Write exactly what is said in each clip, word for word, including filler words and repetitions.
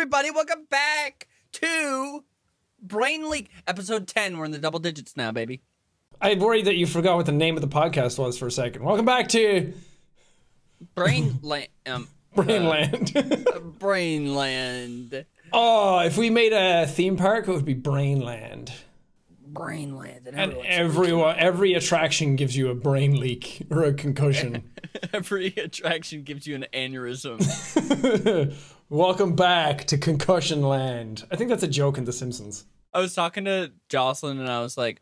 everybody, welcome back to Brain Leak, episode ten. We're in the double digits now, baby. I worried that you forgot what the name of the podcast was for a second. Welcome back to Brainland. Um, Brainland. Uh, Brainland. Oh, if we made a theme park, it would be Brainland. Brainland. And, and everyone, every attraction gives you a brain leak or a concussion. Every attraction gives you an aneurysm. Welcome back to Concussion Land. I think that's a joke in The Simpsons. I was talking to Jocelyn and I was like,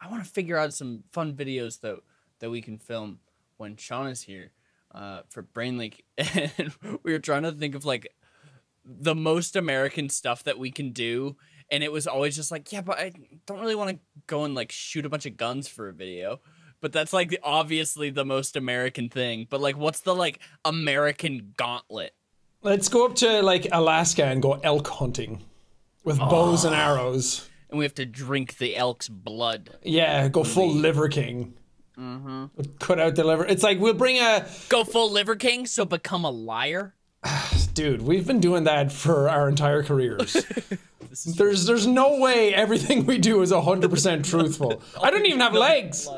I want to figure out some fun videos though that we can film when Sean is here uh, for Brain Leak. And we were trying to think of like the most American stuff that we can do. And it was always just like, yeah, but I don't really want to go and like shoot a bunch of guns for a video. But that's like the, obviously the most American thing. But like, what's the like American gauntlet? Let's go up to like Alaska and go elk hunting with oh. bows and arrows. And we have to drink the elk's blood. Yeah, go full Liver King. Mm-hmm. Cut out the liver. It's like we'll bring a... Go full Liver King, so become a liar? Dude, we've been doing that for our entire careers. There's true. There's no way everything we do is one hundred percent truthful. I don't even have legs.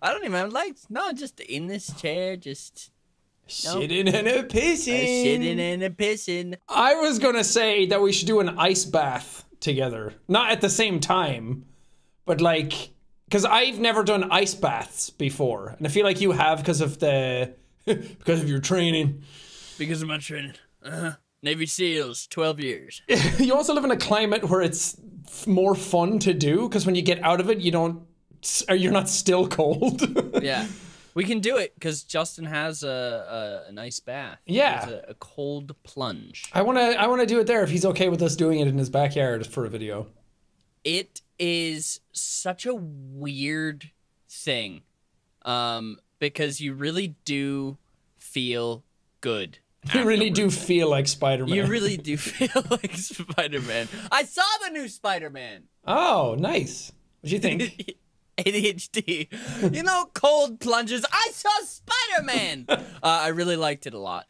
I don't even have legs. No, just in this chair, just... Nope. Shitting and a pissing. Shitting and a pissing. I was going to say that we should do an ice bath together. Not at the same time, but like... Because I've never done ice baths before. And I feel like you have because of the... because of your training. Because of my training. Uh-huh. Navy SEALs, twelve years. You also live in a climate where it's f more fun to do, because when you get out of it, you don't, or you're not still cold. Yeah. We can do it, because Justin has a, a, a nice bath. Yeah. He has a, a cold plunge. I want to I wanna do it there if he's okay with us doing it in his backyard for a video. It is such a weird thing, um, because you really do feel good. You really do feel like Spider-Man. You really do feel like Spider-Man. I saw the new Spider-Man. Oh, nice. What'd you think? A D H D. You know, cold plunges. I saw Spider-Man. uh, I really liked it a lot.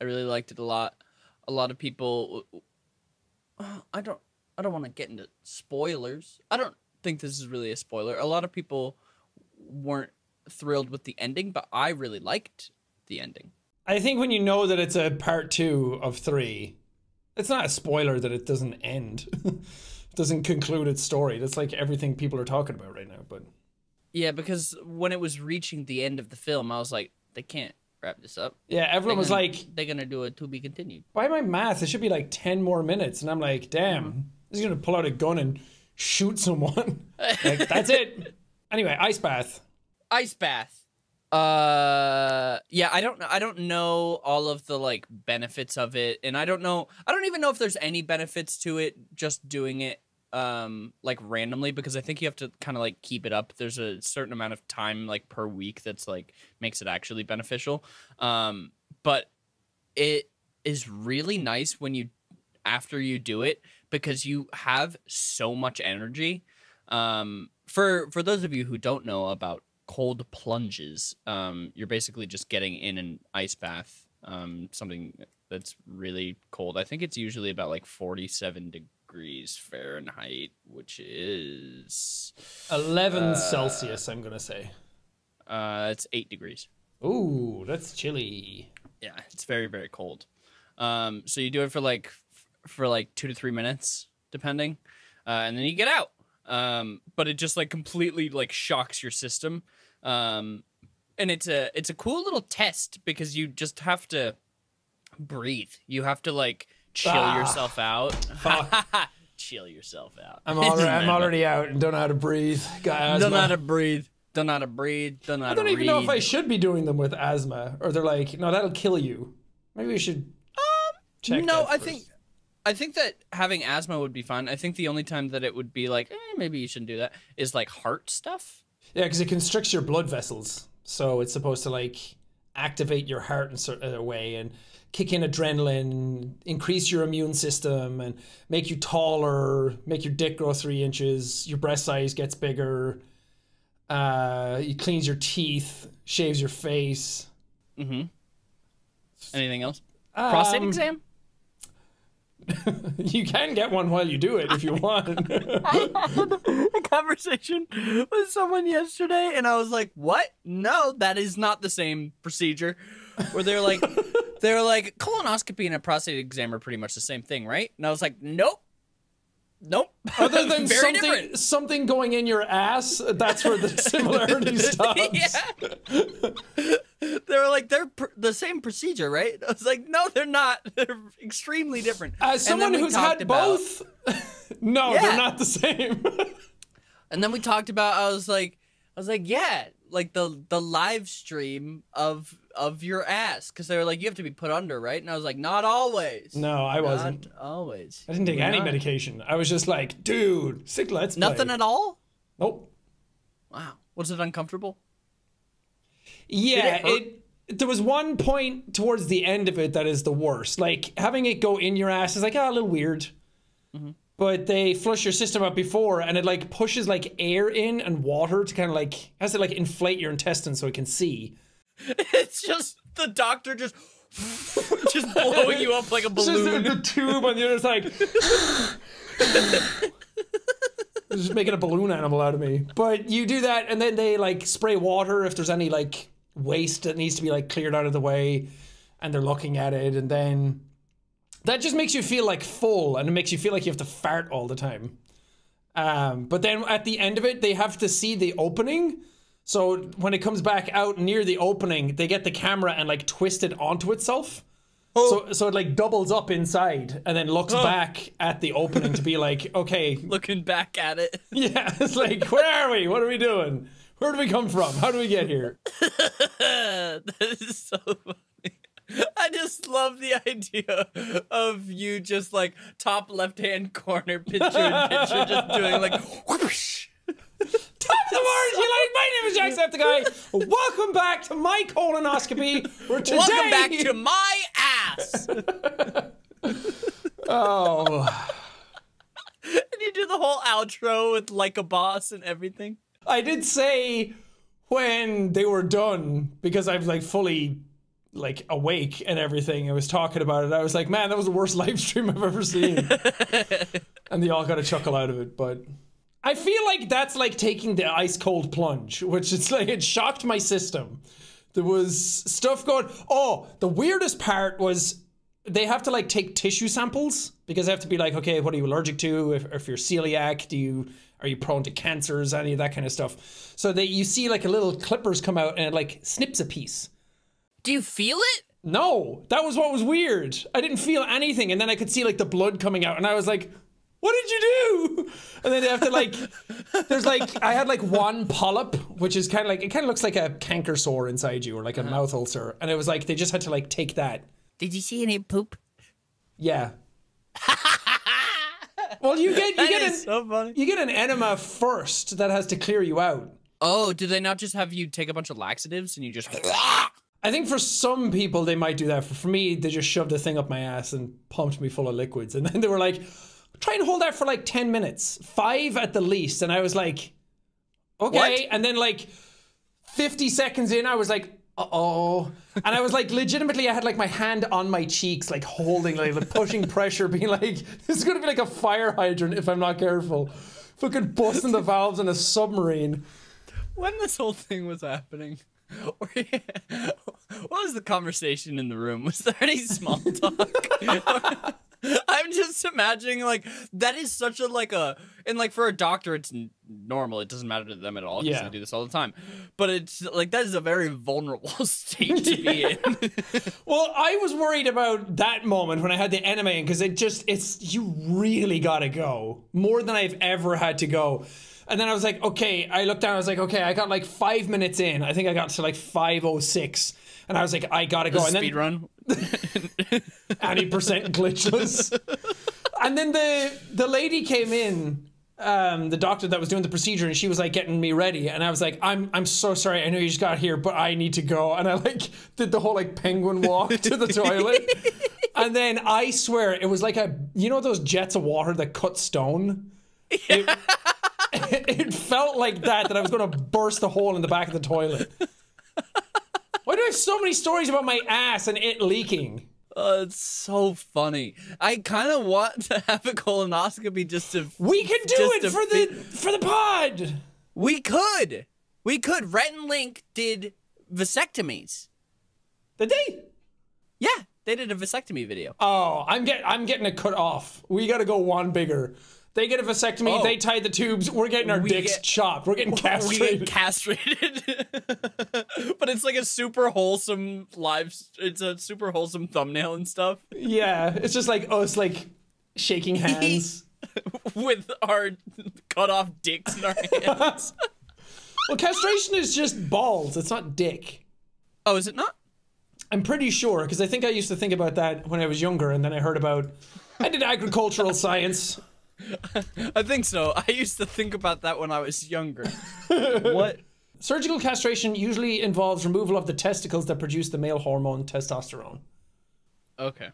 I really liked it a lot. A lot of people... I don't... I don't want to get into spoilers. I don't think this is really a spoiler. A lot of people weren't thrilled with the ending, but I really liked the ending. I think when you know that it's a part two of three, it's not a spoiler that it doesn't end. It doesn't conclude its story. That's like everything people are talking about right now. But yeah, because when it was reaching the end of the film, I was like, they can't wrap this up. Yeah, everyone was like... They're going to do a to be continued. By my math, it should be like ten more minutes. And I'm like, damn... Mm-hmm. He's gonna pull out a gun and shoot someone. Like, that's it. Anyway, ice bath. Ice bath. Uh, yeah. I don't know. I don't know all of the like benefits of it, and I don't know. I don't even know if there's any benefits to it. Just doing it, um, like randomly, because I think you have to kind of like keep it up. There's a certain amount of time, like per week, that's like makes it actually beneficial. Um, but it is really nice when you after you do it, because you have so much energy. Um, for for those of you who don't know about cold plunges, um, you're basically just getting in an ice bath, um, something that's really cold. I think it's usually about like forty-seven degrees Fahrenheit, which is... eleven Celsius, I'm going to say. Uh, it's eight degrees. Ooh, that's chilly. Yeah, it's very, very cold. Um, so you do it for like... for like two to three minutes, depending. Uh, and then you get out. Um, but it just like completely like shocks your system. Um, and it's a, it's a cool little test, because you just have to breathe. You have to like chill ah, yourself out. Chill yourself out. I'm already, I'm already out and don't know how to breathe. Got asthma. Don't know how to breathe. Don't know how to breathe. Don't know how to breathe. I don't even know if I should be doing them with asthma, or they're like, no, that'll kill you. Maybe we should um, check No, I first. think... I think that having asthma would be fine. I think the only time that it would be like, eh, maybe you shouldn't do that, is like heart stuff. Yeah, because it constricts your blood vessels. So it's supposed to like activate your heart in a certain way and kick in adrenaline, increase your immune system and make you taller, make your dick grow three inches, your breast size gets bigger, uh, it cleans your teeth, shaves your face. Mm-hmm. Anything else? Um, Prostate exam? You can get one while you do it if you want. I had a conversation with someone yesterday, and I was like, what? No, that is not the same procedure. Where they're like, they're like, colonoscopy and a prostate exam are pretty much the same thing, right? And I was like, nope. Nope. Other than something different. something going in your ass, that's where the similarity stops. Yeah. They were like, they're pr the same procedure, right? I was like, no, they're not. They're extremely different. As someone who's had about, both, no, yeah. they're not the same. And then we talked about, I was like, I was like, yeah, like the the live stream of of your ass, because they were like, you have to be put under, right? And I was like, not always. No, I wasn't. Not always. I didn't take You're any not. medication. I was just like, dude, sick, let's play. Nothing at all? Nope. Wow. Was it uncomfortable? Yeah, it, it there was one point towards the end of it that is the worst. Like, having it go in your ass is like, ah, oh, a little weird. Mm-hmm. But they flush your system up before, and it like pushes like air in and water to kind of like, has to like inflate your intestines so it can see. It's just the doctor just just blowing you up like a balloon. Just the, the tube on the other side, just making a balloon animal out of me. But you do that, and then they like spray water if there's any like waste that needs to be like cleared out of the way, and they're looking at it, and then that just makes you feel like full, and it makes you feel like you have to fart all the time. Um, but then at the end of it, they have to see the opening. So when it comes back out near the opening, they get the camera and like twist it onto itself. Oh. So, so it like doubles up inside and then looks oh. back at the opening to be like, okay. Looking back at it. Yeah, it's like, where are we? What are we doing? Where do we come from? How do we get here? That is so funny. I just love the idea of you just like top left-hand corner, picture in picture, just doing like whoosh. Top of the words, you like, my name is Jacksepticeye. Welcome back to my colonoscopy. Where today... Welcome back to my ass. Oh. And you do the whole outro with like a boss and everything. I did say when they were done, because I was like fully like awake and everything. I was talking about it. I was like, man, that was the worst live stream I've ever seen. And they all got a chuckle out of it, but... I feel like that's like taking the ice cold plunge, which it's like, it shocked my system. There was stuff going, oh, the weirdest part was they have to like take tissue samples because they have to be like, okay, what are you allergic to? If, if you're celiac, do you, are you prone to cancers, any of that kind of stuff. So that you see like a little clippers come out and it like snips a piece. Do you feel it? No, that was what was weird. I didn't feel anything. And then I could see like the blood coming out and I was like, what did you do? And then they have to like, there's like, I had like one polyp, which is kind of like, it kind of looks like a canker sore inside you or like a uh-huh. mouth ulcer. And it was like, they just had to like take that. Did you see any poop? Yeah. Well, you get, you get, an, so funny. you get an enema first that has to clear you out. Oh, do they not just have you take a bunch of laxatives and you just... I think for some people they might do that. For me, they just shoved a thing up my ass and pumped me full of liquids. And then they were like, try and hold that for like ten minutes, five at the least. And I was like, okay. What? And then like fifty seconds in, I was like, uh-oh. And I was like, legitimately, I had like my hand on my cheeks, like holding, like pushing pressure, being like, this is going to be like a fire hydrant if I'm not careful. Fucking busting the valves in a submarine. When this whole thing was happening, what was the conversation in the room? Was there any small talk? I'm just imagining like that is such a like a and like for a doctor it's normal, it doesn't matter to them at all because yeah. they do this all the time, but it's like that is a very vulnerable state to be yeah. in. Well, I was worried about that moment when I had the anime in because it just it's you really gotta go more than I've ever had to go. And then I was like, okay, I looked down, I was like, okay, I got like five minutes in, I think I got to like five oh six. And I was like, I gotta go. And then, speed run. Any percent glitchless. And then the the lady came in, um, the doctor that was doing the procedure, and she was like getting me ready. And I was like, I'm I'm so sorry. I know you just got here, but I need to go. And I like did the whole like penguin walk to the toilet. And then I swear it was like a you know those jets of water that cut stone. Yeah. It, it felt like that that I was gonna burst a hole in the back of the toilet. Why do I have so many stories about my ass and it leaking? Oh, it's so funny. I kind of want to have a colonoscopy just to. We can do it for the for the pod. We could. We could. Rhett and Link did vasectomies. Did they? Yeah, they did a vasectomy video. Oh, I'm getting I'm getting a cut off. We got to go one bigger. They get a vasectomy. Oh. They tie the tubes. We're getting our we dicks get, chopped. We're getting castrated. We get castrated. But it's like a super wholesome live. It's a super wholesome thumbnail and stuff. Yeah, it's just like oh, it's like shaking hands with our cut off dicks in our hands. Well, castration is just balls. It's not dick. Oh, is it not? I'm pretty sure because I think I used to think about that when I was younger, and then I heard about. I did agricultural science. I think so. I used to think about that when I was younger. What? Surgical castration usually involves removal of the testicles that produce the male hormone testosterone. Okay.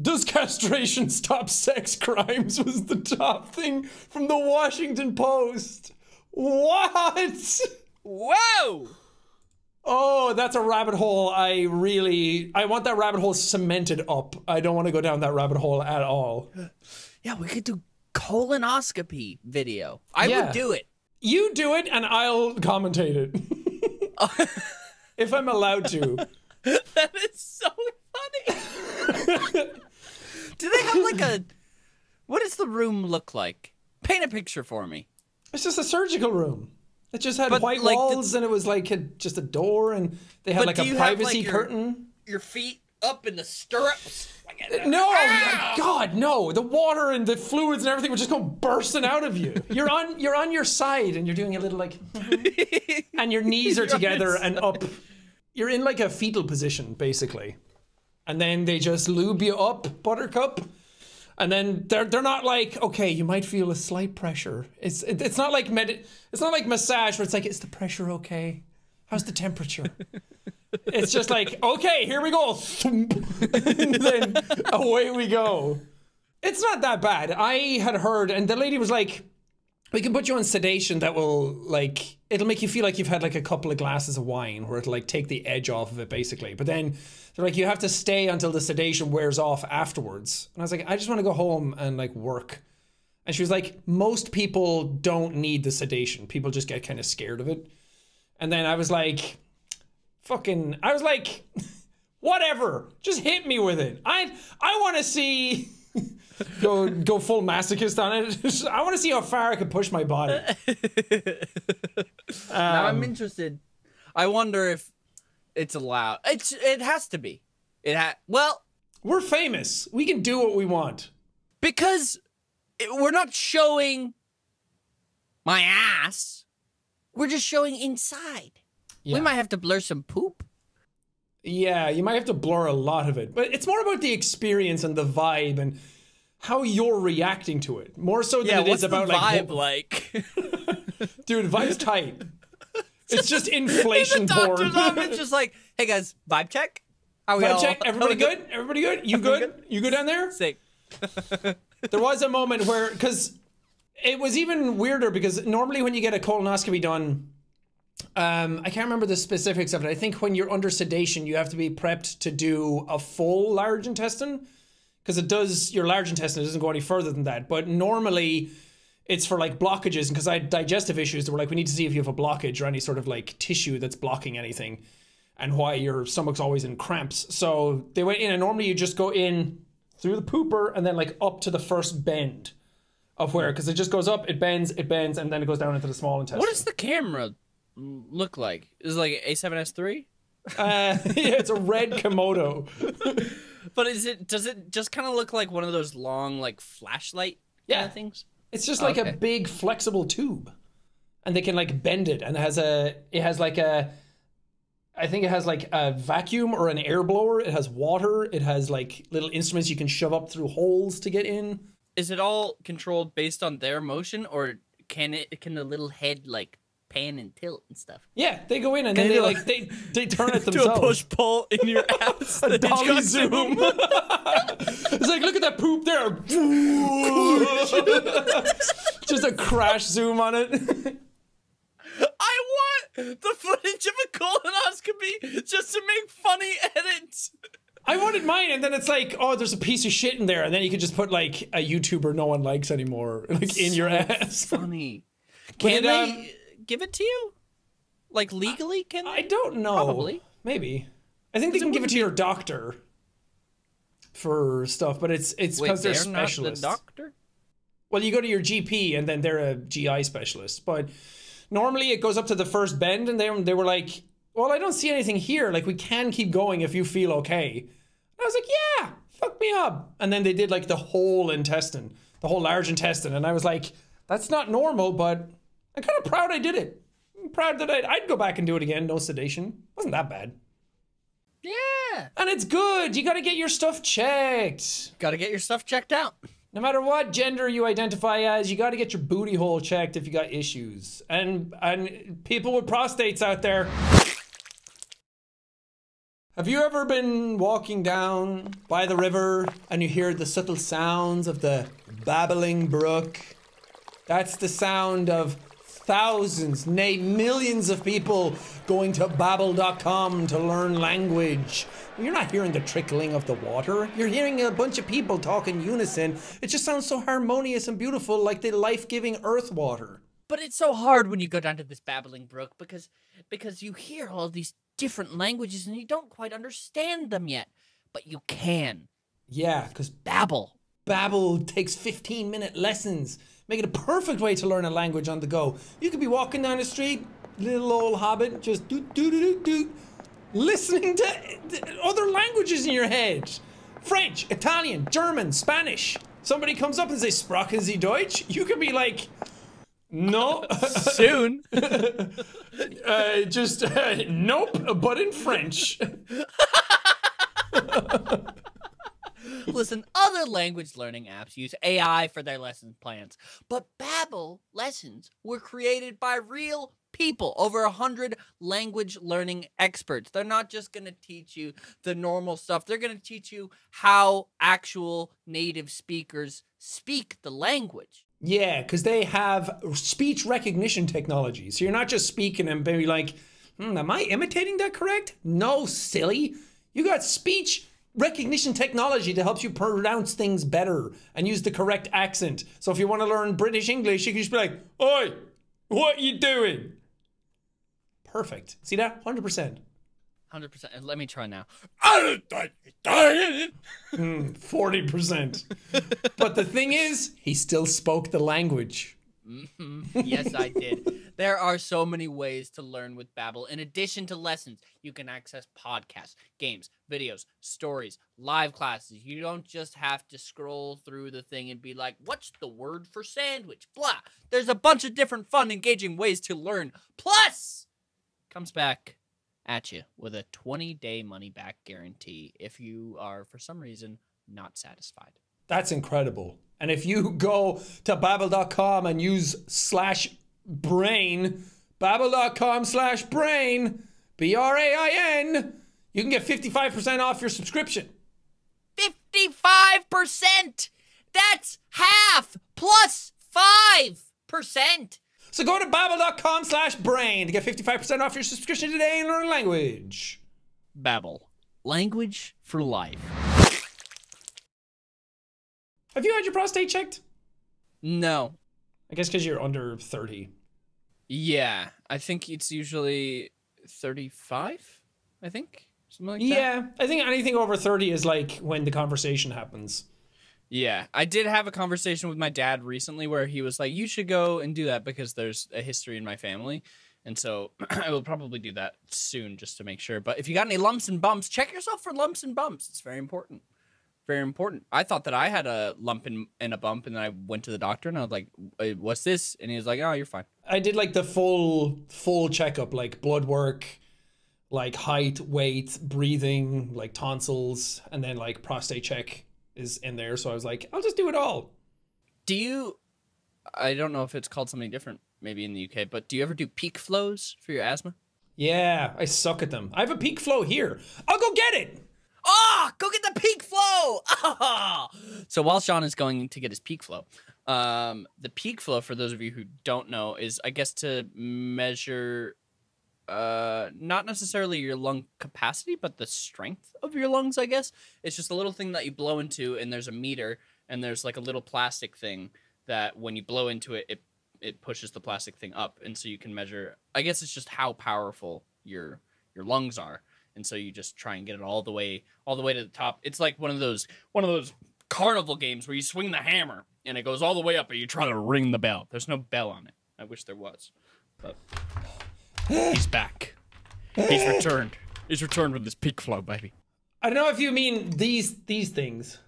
Does castration stop sex crimes was the top thing from the Washington Post. What? Whoa! Oh, that's a rabbit hole. I really... I want that rabbit hole cemented up. I don't want to go down that rabbit hole at all. Yeah, we could do... colonoscopy video. I yeah. would do it. You do it and I'll commentate it. If I'm allowed to. That is so funny. Do they have like a... What does the room look like? Paint a picture for me. It's just a surgical room. It just had but white like walls the, and it was like a, just a door and they had like a privacy like your, curtain. Your feet up in the stirrups. No, Ow! God, no. The water and the fluids and everything were just going bursting out of you. You're on you're on your side and you're doing a little like and your knees are together and up. You're in like a fetal position, basically. And then they just lube you up, buttercup. And then they're they're not like, okay, you might feel a slight pressure. It's it, it's not like med it's not like massage where it's like, is the pressure okay? How's the temperature? It's just like, okay, here we go. And then away we go. It's not that bad. I had heard, and the lady was like, we can put you on sedation that will, like, it'll make you feel like you've had, like, a couple of glasses of wine where it'll, like, take the edge off of it, basically. But then they're like, you have to stay until the sedation wears off afterwards. And I was like, I just want to go home and, like, work. And she was like, most people don't need the sedation. People just get kind of scared of it. And then I was like... Fucking, I was like, whatever, just hit me with it. I I want to see, go go full masochist on it. I want to see how far I can push my body. um, now I'm interested. I wonder if it's allowed. It's it has to be. It ha well, we're famous. We can do what we want because we're not showing my ass. We're just showing inside. Yeah. We might have to blur some poop. Yeah, you might have to blur a lot of it. But it's more about the experience and the vibe and how you're reacting to it. More so than yeah, it is about vibe like... Yeah, what's the vibe like? Dude, vibe's tight. It's just inflation in the porn. It's just like, hey guys, vibe check? Are we vibe all, check, everybody good? good? Everybody good? You good? good? You good down there? Sick. There was a moment where, because it was even weirder because normally when you get a colonoscopy done... Um, I can't remember the specifics of it. I think when you're under sedation, you have to be prepped to do a full large intestine because it does your large intestine. It doesn't go any further than that. But normally it's for like blockages because I had digestive issues that were like, we need to see if you have a blockage or any sort of like tissue that's blocking anything and why your stomach's always in cramps. So they went in and normally you just go in through the pooper and then like up to the first bend of where, because it just goes up, it bends, it bends, and then it goes down into the small intestine. What is the camera look like? Is it like an A seven S three? Uh, yeah, it's a red Komodo. But is it? Does it just kind of look like one of those long, like flashlight yeah. kind of things? It's just like okay. a big flexible tube, and they can like bend it, and it has a. It has like a. I think it has like a vacuum or an air blower. It has water. It has like little instruments you can shove up through holes to get in. Is it all controlled based on their motion, or can it? Can the little head like? Pan and tilt and stuff. Yeah, they go in and then they like a, they they turn it themselves. Do a push pull in your ass. A dolly zoom. It's like look at that poop there. Just a crash zoom on it. I want the footage of a colonoscopy just to make funny edits. I wanted mine, and then it's like, oh, there's a piece of shit in there, and then you could just put like a YouTuber no one likes anymore, like it's in so your ass. Funny. Can they um, give it to you? Like legally? Can they? I don't know. Probably. Maybe. I think they can give it to your doctor for stuff, but it's it's because they're, they're specialists. Not the doctor? Well, you go to your G P, and then they're a G I specialist, but normally it goes up to the first bend, and they they were like, well, I don't see anything here. Like, we can keep going if you feel okay. And I was like, yeah, fuck me up. And then they did, like, the whole intestine, the whole large intestine. And I was like, that's not normal, but I'm kind of proud I did it. I'm proud that I'd, I'd go back and do it again. No sedation. Wasn't that bad. Yeah. And it's good. You got to get your stuff checked. Got to get your stuff checked out. No matter what gender you identify as, you got to get your booty hole checked if you got issues. And, and people with prostates out there... Have you ever been walking down by the river and you hear the subtle sounds of the babbling brook? That's the sound of thousands, nay millions of people going to babbel dot com to learn language. You're not hearing the trickling of the water. You're hearing a bunch of people talk in unison. It just sounds so harmonious and beautiful, like the life-giving earth water. But it's so hard when you go down to this babbling brook because, because you hear all these different languages and you don't quite understand them yet, but you can. Yeah, because Babbel. Babbel takes fifteen minute lessons, make it a perfect way to learn a language on the go. You could be walking down the street, little old hobbit, just do do do do do, listening to other languages in your head. French, Italian, German, Spanish. Somebody comes up and says, "Sprachen Sie Deutsch?" You could be like, no. Soon. uh, just, uh, nope, but in French. Listen, other language learning apps use A I for their lesson plans, but Babbel lessons were created by real people, over one hundred language learning experts. They're not just going to teach you the normal stuff. They're going to teach you how actual native speakers speak the language. Yeah, because they have speech recognition technology. So you're not just speaking and be like, hmm, am I imitating that correct? No, silly. You got speech recognition technology that helps you pronounce things better and use the correct accent. So if you want to learn British English, you can just be like, oi, what you doing? Perfect. See that? one hundred percent. one hundred percent. Let me try now. forty percent. But the thing is, he still spoke the language. Mm-hmm. Yes, I did. There are so many ways to learn with Babbel. In addition to lessons, you can access podcasts, games, videos, stories, live classes. You don't just have to scroll through the thing and be like, what's the word for sandwich? Blah. There's a bunch of different fun, engaging ways to learn. Plus, comes back at you with a twenty day money back guarantee if you are, for some reason, not satisfied. That's incredible. And if you go to babbel dot com and use slash brain, babbel dot com slash brain, B R A I N, you can get fifty-five percent off your subscription. fifty-five percent! That's half plus five percent! So go to babbel dot com slash brain to get fifty-five percent off your subscription today and learn language. Babbel. Language for life. Have you had your prostate checked? No. I guess because you're under thirty. Yeah. I think it's usually thirty-five, I think. Something like that. Yeah. I think anything over thirty is like when the conversation happens. Yeah, I did have a conversation with my dad recently where he was like, you should go and do that because there's a history in my family. And so I will probably do that soon just to make sure. But if you got any lumps and bumps, check yourself for lumps and bumps. It's very important. Very important. I thought that I had a lump and, and a bump, and then I went to the doctor and I was like, what's this? And he was like, oh, you're fine. I did like the full, full checkup, like blood work, like height, weight, breathing, like tonsils, and then like prostate check is in there. So I was like, I'll just do it all. Do you, I don't know if it's called something different, maybe in the U K, but do you ever do peak flows for your asthma? Yeah, I suck at them. I have a peak flow here. I'll go get it. Oh, go get the peak flow. Oh. So while Sean is going to get his peak flow, um, the peak flow, for those of you who don't know, is I guess to measure uh, not necessarily your lung capacity, but the strength of your lungs, I guess. It's just a little thing that you blow into, and there's a meter, and there's like a little plastic thing that when you blow into it, it it pushes the plastic thing up, and so you can measure. I guess it's just how powerful your your lungs are, and so you just try and get it all the way all the way to the top. It's like one of those one of those carnival games where you swing the hammer and it goes all the way up, but you try to ring the bell. There's no bell on it. I wish there was, but he's back. He's returned. He's returned with his peak flow, baby. I don't know if you mean these these things.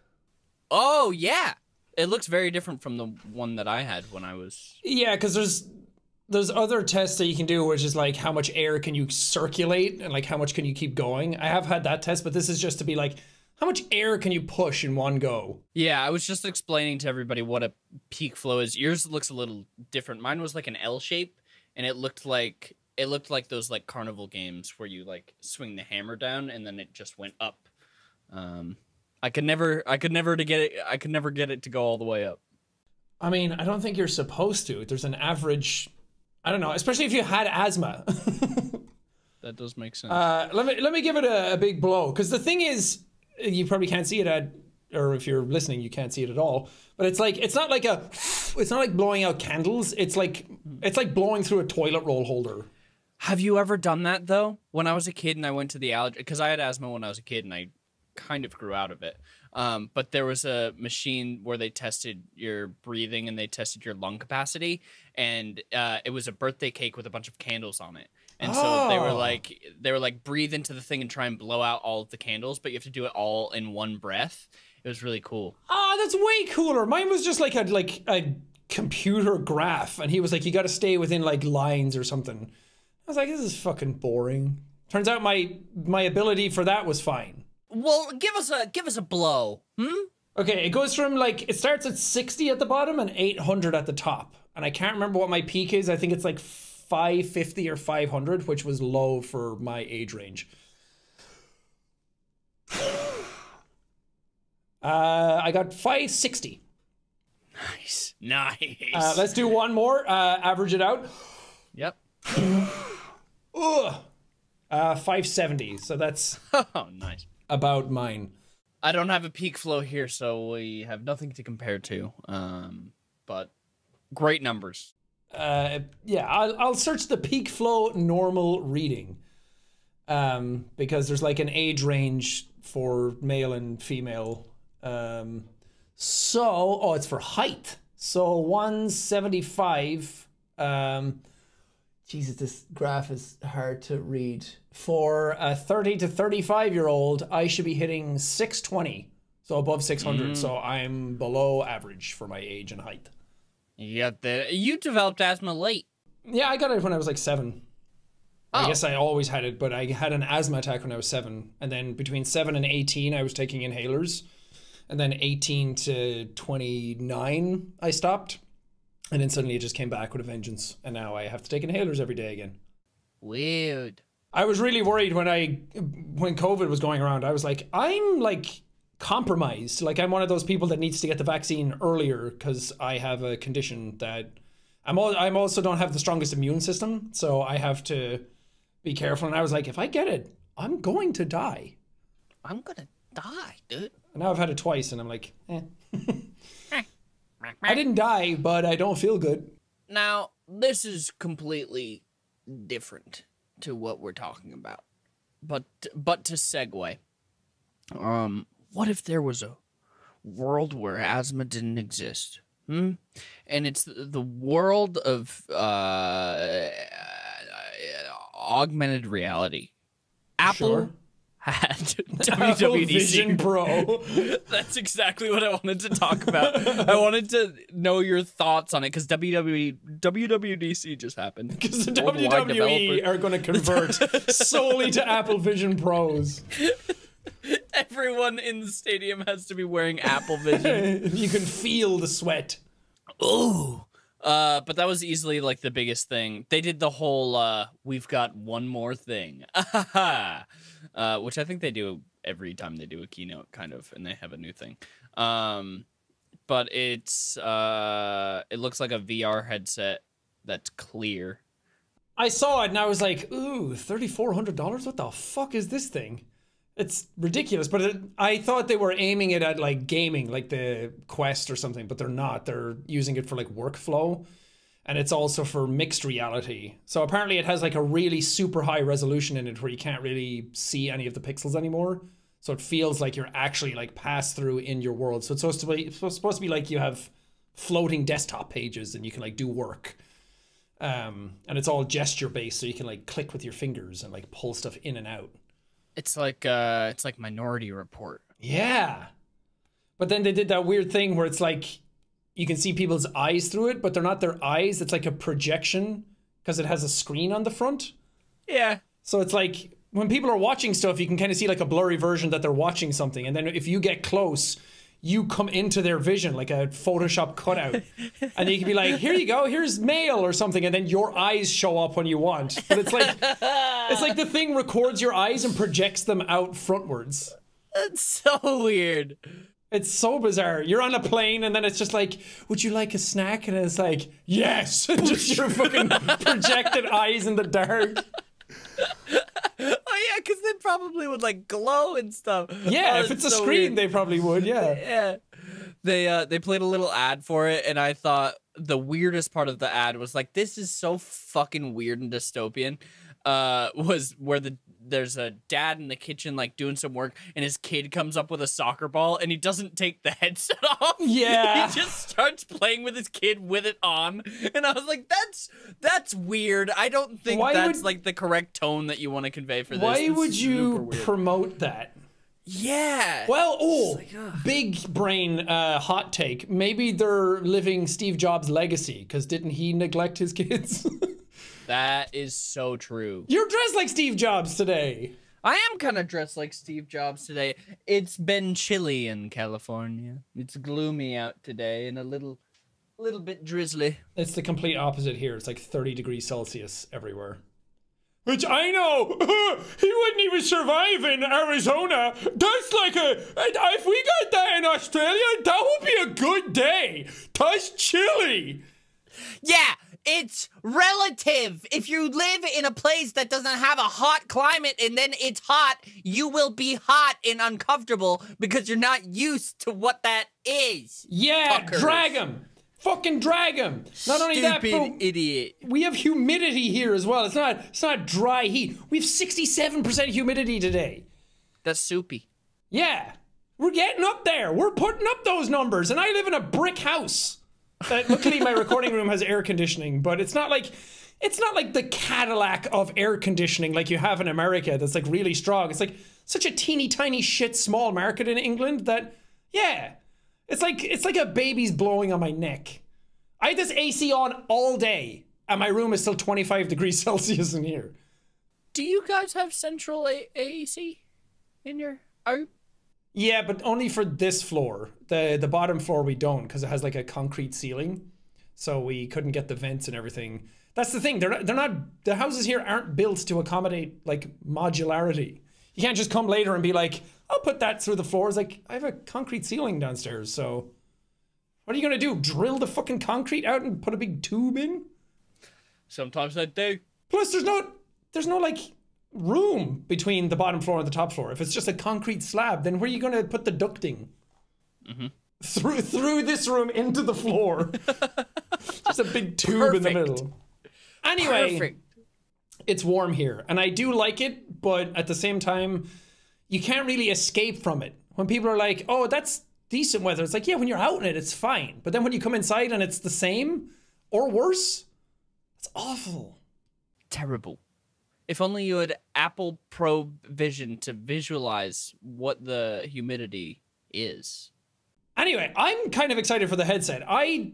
Oh yeah, it looks very different from the one that I had when I was. Yeah, because there's there's other tests that you can do, which is like how much air can you circulate and like how much can you keep going. I have had that test, but this is just to be like, how much air can you push in one go? Yeah, I was just explaining to everybody what a peak flow is. Yours looks a little different. Mine was like an L shape, and it looked like it looked like those like carnival games where you like swing the hammer down and then it just went up. Um, I could never, I could never to get it, I could never get it to go all the way up. I mean, I don't think you're supposed to. There's an average. I don't know, especially if you had asthma. That does make sense. Uh, let me let me give it a, a big blow, because the thing is, you probably can't see it at, or if you're listening, you can't see it at all. But it's like, it's not like a, it's not like blowing out candles. It's like, it's like blowing through a toilet roll holder. Have you ever done that though? When I was a kid and I went to the allergy, because I had asthma when I was a kid and I kind of grew out of it. Um, but there was a machine where they tested your breathing and they tested your lung capacity. And uh, it was a birthday cake with a bunch of candles on it. And so oh. they were like, they were like, breathe into the thing and try and blow out all of the candles, but you have to do it all in one breath. It was really cool. Oh, that's way cooler. Mine was just like a like a computer graph, and he was like, you got to stay within like lines or something. I was like, this is fucking boring. Turns out my my ability for that was fine. Well, give us a give us a blow, hmm? Okay, it goes from like, it starts at sixty at the bottom and eight hundred at the top, and I can't remember what my peak is. I think it's like five fifty or five hundred, which was low for my age range. uh, I got five sixty. Nice, nice. Uh, let's do one more. Uh, average it out. Yep. Ugh. Uh, five seventy. So that's oh, nice. About mine. I don't have a peak flow here, so we have nothing to compare to. Um, but great numbers. Uh, yeah, I'll, I'll search the peak flow normal reading, um, because there's like an age range for male and female. Um, so, oh, it's for height. So one seventy-five, um, Jesus, this graph is hard to read. For a thirty to thirty-five year old, I should be hitting six twenty. So above six hundred. Mm. So I'm below average for my age and height. You got the, you developed asthma late. Yeah, I got it when I was like seven. Oh. I guess I always had it, but I had an asthma attack when I was seven. And then between seven and eighteen, I was taking inhalers. And then eighteen to twenty-nine, I stopped. And then suddenly it just came back with a vengeance. And now I have to take inhalers every day again. Weird. I was really worried when I, when COVID was going around. I was like, I'm like... compromised. Like, I'm one of those people that needs to get the vaccine earlier because I have a condition that I'm all, I'm also don't have the strongest immune system, so I have to be careful. And I was like, if I get it, I'm going to die. I'm gonna die, dude. And now I've had it twice, and I'm like, eh. I didn't die, but I don't feel good. Now, this is completely different to what we're talking about, but but to segue, um. what if there was a world where asthma didn't exist? Hmm? And it's the world of uh, augmented reality. Apple sure. had W W D C Vision Pro. That's exactly what I wanted to talk about. I wanted to know your thoughts on it, because W W D C just happened. Because the W W E are going to convert solely to Apple Vision Pros. Everyone in the stadium has to be wearing Apple Vision. You can feel the sweat. Ooh. Uh, but that was easily like the biggest thing. They did the whole, uh, we've got one more thing. uh, which I think they do every time they do a keynote, kind of, and they have a new thing. Um, but it's, uh, it looks like a V R headset that's clear. I saw it and I was like, ooh, thirty-four hundred dollars? What the fuck is this thing? It's ridiculous, but it, I thought they were aiming it at like gaming, like the Quest or something, but they're not. They're using it for like workflow, and it's also for mixed reality. So apparently it has like a really super high resolution in it where you can't really see any of the pixels anymore. So it feels like you're actually like passed through in your world. So it's supposed to be, it's supposed to be like you have floating desktop pages and you can like do work. Um, and it's all gesture based, so you can like click with your fingers and like pull stuff in and out. It's like uh, it's like Minority Report. Yeah, but then they did that weird thing where it's like you can see people's eyes through it, but they're not their eyes. It's like a projection because it has a screen on the front. Yeah. So it's like when people are watching stuff, you can kind of see like a blurry version that they're watching something, and then if you get close, you come into their vision like a Photoshop cutout, and you can be like, here you go, here's mail or something, and then your eyes show up when you want. But it's like it's like the thing records your eyes and projects them out frontwards. That's so weird. It's so bizarre. You're on a plane and then it's just like, would you like a snack? And it's like, yes. Just your fucking projected eyes in the dark. Oh yeah, because they probably would like glow and stuff. Yeah, oh, if it's, it's a so screen, weird. They probably would. Yeah, yeah. They uh, they played a little ad for it, and I thought the weirdest part of the ad was like, "This is so fucking weird and dystopian." Uh, was where the there's a dad in the kitchen like doing some work, and his kid comes up with a soccer ball, and he doesn't take the headset off. Yeah, he just starts playing with his kid with it on, and I was like, "That's that's weird. I don't think why that's would, like the correct tone that you want to convey for this." Why it's would you promote that? Yeah. Well, oh, like, big brain uh, hot take. Maybe they're living Steve Jobs' legacy because didn't he neglect his kids? That is so true. You're dressed like Steve Jobs today. I am kind of dressed like Steve Jobs today. It's been chilly in California. It's gloomy out today and a little, little bit drizzly. It's the complete opposite here. It's like thirty degrees Celsius everywhere. Which I know, he wouldn't even survive in Arizona. That's like a, if we got that in Australia, that would be a good day. That's chilly. Yeah. It's relative. If you live in a place that doesn't have a hot climate and then it's hot, you will be hot and uncomfortable because you're not used to what that is. Yeah, Tuckers. Drag him. Fucking drag him. Not only Stupid that, but idiot. We have humidity here as well. It's not it's not dry heat. We have sixty-seven percent humidity today. That's soupy. Yeah. We're getting up there. We're putting up those numbers, and I live in a brick house. Uh, luckily, my recording room has air conditioning, but it's not like it's not like the Cadillac of air conditioning like you have in America that's like really strong. It's like such a teeny tiny shit small market in England that, yeah, it's like it's like a baby's blowing on my neck. I had this A C on all day and my room is still twenty-five degrees Celsius in here. Do you guys have central A C in your room? Yeah, but only for this floor. The the bottom floor we don't, because it has like a concrete ceiling. So we couldn't get the vents and everything. That's the thing. They're not, they're not, the houses here aren't built to accommodate like modularity. You can't just come later and be like, I'll put that through the floors. Like, I have a concrete ceiling downstairs, so what are you gonna do? Drill the fucking concrete out and put a big tube in? Sometimes I do. Plus there's no there's no like room between the bottom floor and the top floor. If it's just a concrete slab, then where are you going to put the ducting? Mm-hmm. Through through this room into the floor. Just a big tube Perfect. In the middle. Anyway, Perfect. It's warm here, and I do like it, but at the same time, you can't really escape from it. When people are like, "Oh, that's decent weather," it's like, yeah, when you're out in it, it's fine. But then when you come inside and it's the same or worse, it's awful. Terrible. If only you had Apple Pro Vision to visualize what the humidity is. Anyway, I'm kind of excited for the headset. I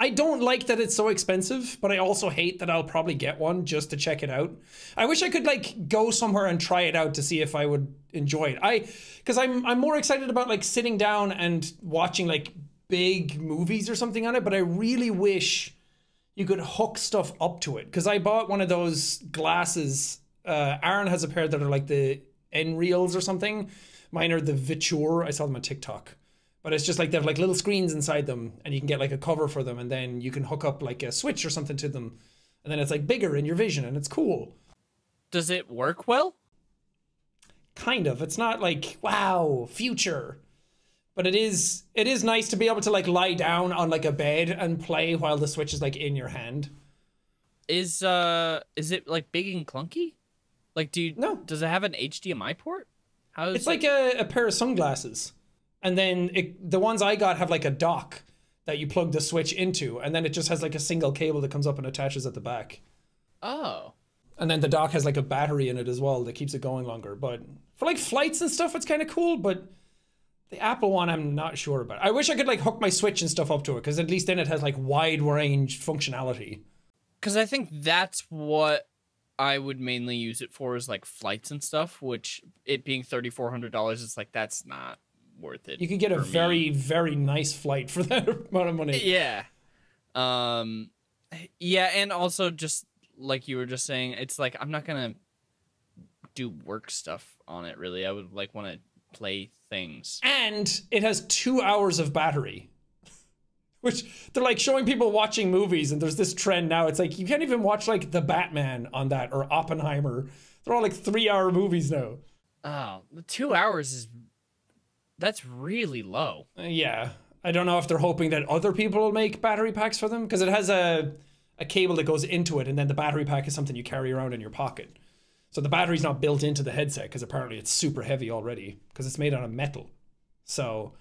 I don't like that it's so expensive, but I also hate that I'll probably get one just to check it out. I wish I could like go somewhere and try it out to see if I would enjoy it. I because I'm I'm more excited about like sitting down and watching like big movies or something on it, but I really wish you could hook stuff up to it, because I bought one of those glasses. Uh, Aaron has a pair that are like the N-Reels or something. Mine are the Viture. I saw them on TikTok, but it's just like they have like little screens inside them, and you can get like a cover for them, and then you can hook up like a Switch or something to them, and then it's like bigger in your vision and it's cool. Does it work well? Kind of. It's not like, wow, future. But it is it is nice to be able to like lie down on like a bed and play while the Switch is like in your hand. Is uh is it like big and clunky? Like do you no. Does it have an H D M I port? How is it's like a, a pair of sunglasses. And then it, the ones I got have like a dock that you plug the Switch into, and then it just has like a single cable that comes up and attaches at the back. Oh. And then the dock has like a battery in it as well that keeps it going longer. But for like flights and stuff, it's kind of cool. But the Apple one, I'm not sure about. I wish I could like hook my Switch and stuff up to it, because at least then it has like wide range functionality. Because I think that's what I would mainly use it for, is like flights and stuff, which it being thirty-four hundred dollars, it's like, that's not worth it. You can get a very, me. very nice flight for that amount of money. Yeah. Um, yeah. And also just like you were just saying, it's like, I'm not going to do work stuff on it really. I would like want to play things. And it has two hours of battery, which they're like showing people watching movies. And there's this trend now. It's like, you can't even watch like the Batman on that, or Oppenheimer. They're all like three hour movies now. Oh, the two hours is, that's really low. Uh, yeah. I don't know if they're hoping that other people will make battery packs for them, because it has a, a cable that goes into it, and then the battery pack is something you carry around in your pocket. So the battery's not built into the headset, because apparently it's super heavy already, because it's made out of metal. So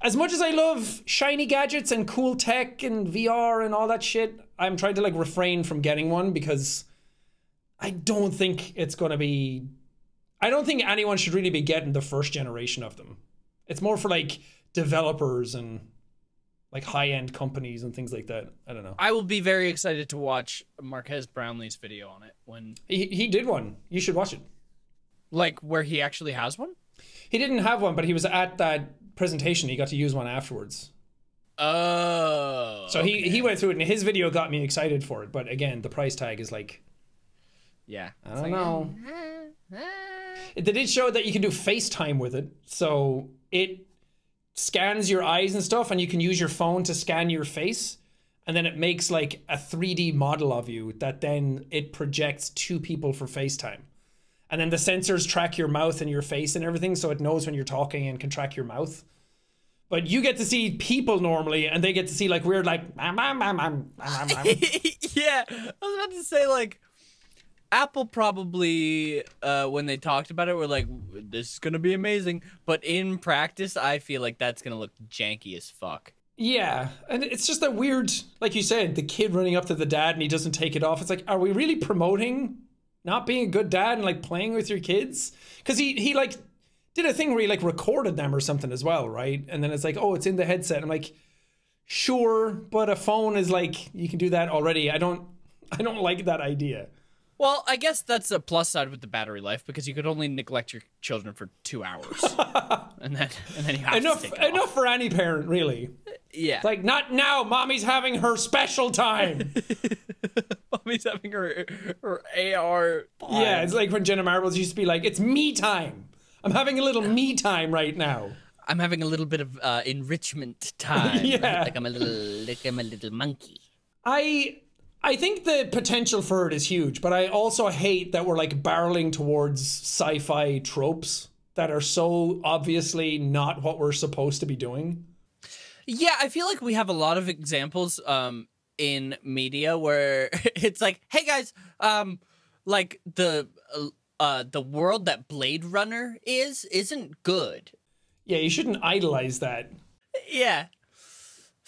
as much as I love shiny gadgets and cool tech and V R and all that shit, I'm trying to like refrain from getting one, because I don't think it's going to be, I don't think anyone should really be getting the first generation of them. It's more for like developers and like high-end companies and things like that. I don't know. I will be very excited to watch Marquez Brownlee's video on it when he, he did one. You should watch it. Like where he actually has one? He didn't have one, but he was at that presentation. He got to use one afterwards. Oh. So okay. he, he went through it, and his video got me excited for it. But again, the price tag is like, yeah, I don't like, know. Ah, ah. They did show that you can do FaceTime with it. So it scans your eyes and stuff, and you can use your phone to scan your face, and then it makes like a three D model of you that then it projects to people for FaceTime. And then the sensors track your mouth and your face and everything, so it knows when you're talking and can track your mouth. But you get to see people normally, and they get to see like weird like mam, mam, mam, mam, mam, mam. Yeah, I was about to say, like, Apple probably, uh, when they talked about it, were like, this is going to be amazing. But in practice, I feel like that's going to look janky as fuck. Yeah. And it's just that weird, like you said, the kid running up to the dad and he doesn't take it off. It's like, are we really promoting not being a good dad and like playing with your kids? Because he, he like did a thing where he like recorded them or something as well, right? And then it's like, oh, it's in the headset. I'm like, sure, but a phone is like, you can do that already. I don't, I don't like that idea. Well, I guess that's a plus side with the battery life, because you could only neglect your children for two hours, and then and then you have enough to take it enough off. For any parent, really. Yeah, it's like, not now. Mommy's having her special time. Mommy's having her her A R. Time. Yeah, it's like when Jenna Marbles used to be like, "It's me time. I'm having a little me time right now. I'm having a little bit of uh, enrichment time. Yeah, like I'm a little like I'm a little monkey. I." I think the potential for it is huge, but I also hate that we're like barreling towards sci-fi tropes that are so obviously not what we're supposed to be doing. Yeah, I feel like we have a lot of examples um, in media where it's like, hey guys, um, like the uh, the world that Blade Runner is isn't good. Yeah, you shouldn't idolize that. Yeah.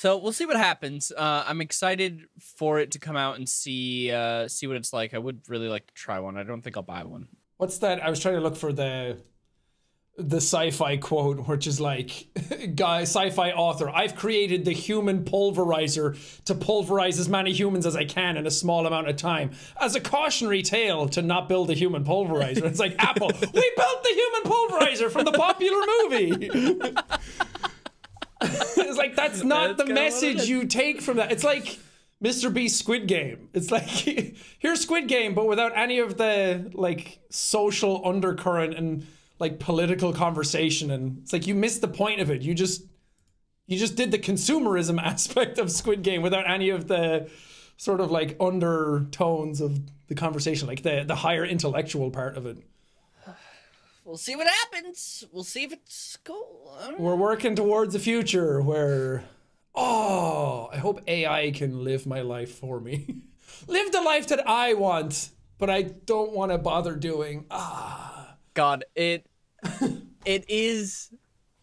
So we'll see what happens. Uh, I'm excited for it to come out and see uh, see what it's like. I would really like to try one. I don't think I'll buy one. What's that? I was trying to look for the the sci-fi quote, which is like, guy, sci-fi author, I've created the human pulverizer to pulverize as many humans as I can in a small amount of time, as a cautionary tale to not build a human pulverizer. It's like, Apple, we built the human pulverizer from the popular movie. It's like, that's not that's the message you take from that. It's like Mister Beast Squid Game. It's like, here's Squid Game, but without any of the like social undercurrent and like political conversation. And it's like, you missed the point of it. You just, you just did the consumerism aspect of Squid Game without any of the sort of like undertones of the conversation, like the the higher intellectual part of it. We'll see what happens. We'll see if it's cool. We're working towards a future where, oh, I hope A I can live my life for me. Live the life that I want, but I don't want to bother doing. Ah, God, it it is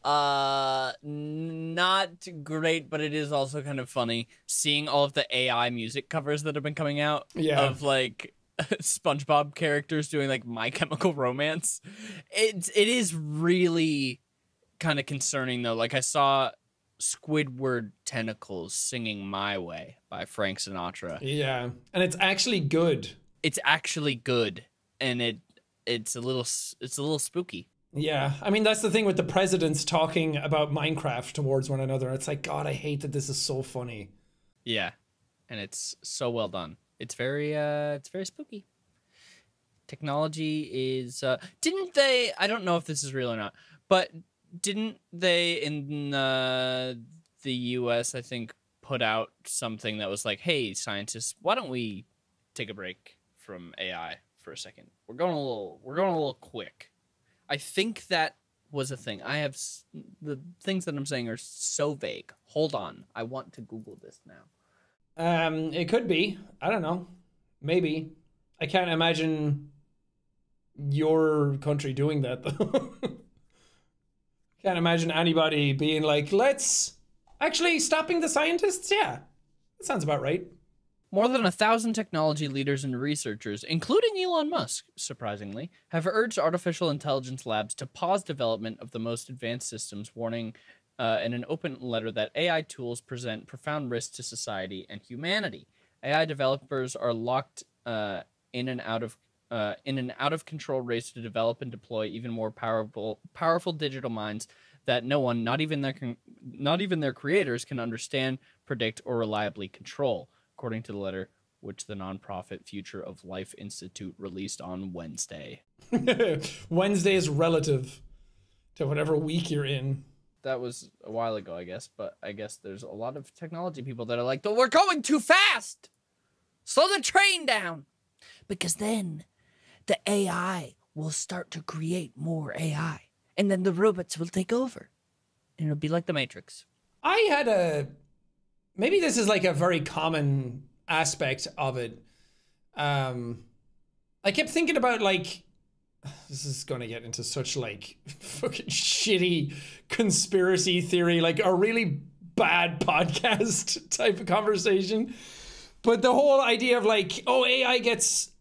uh not great, but it is also kind of funny seeing all of the A I music covers that have been coming out. Yeah, of like SpongeBob characters doing like My Chemical Romance. It it is really kind of concerning though. Like I saw Squidward Tentacles singing My Way by Frank Sinatra. Yeah, and it's actually good. It's actually good, and it it's a little it's a little spooky. Yeah, I mean that's the thing with the presidents talking about Minecraft towards one another. It's like, God, I hate that this is so funny. Yeah, and it's so well done. It's very uh, it's very spooky. Technology is. Uh, didn't they? I don't know if this is real or not, but. Didn't they in uh, the U S, I think, put out something that was like, hey, scientists, why don't we take a break from A I for a second? We're going a little we're going a little quick. I think that was a thing. I have the things that I'm saying are so vague. Hold on. I want to Google this now. Um, it could be. I don't know. Maybe. I can't imagine your country doing that, though. Can't imagine anybody being like, let's actually stopping the scientists. Yeah, that sounds about right. More than a thousand technology leaders and researchers, including Elon Musk, surprisingly, have urged artificial intelligence labs to pause development of the most advanced systems, warning uh, in an open letter that A I tools present profound risks to society and humanity. A I developers are locked uh, in and out of Uh, in an out-of-control race to develop and deploy even more powerful, powerful digital minds that no one, not even their, not even their creators, can understand, predict, or reliably control, according to the letter which the nonprofit Future of Life Institute released on Wednesday. Wednesday is relative to whatever week you're in. That was a while ago, I guess, but I guess there's a lot of technology people that are like, we're going too fast! Slow the train down! Because then... the A I will start to create more A I, and then the robots will take over, and it'll be like the Matrix. I had a, maybe this is like a very common aspect of it. Um, I kept thinking about like, this is going to get into such like fucking shitty conspiracy theory, like a really bad podcast type of conversation. But the whole idea of like, oh, A I gets...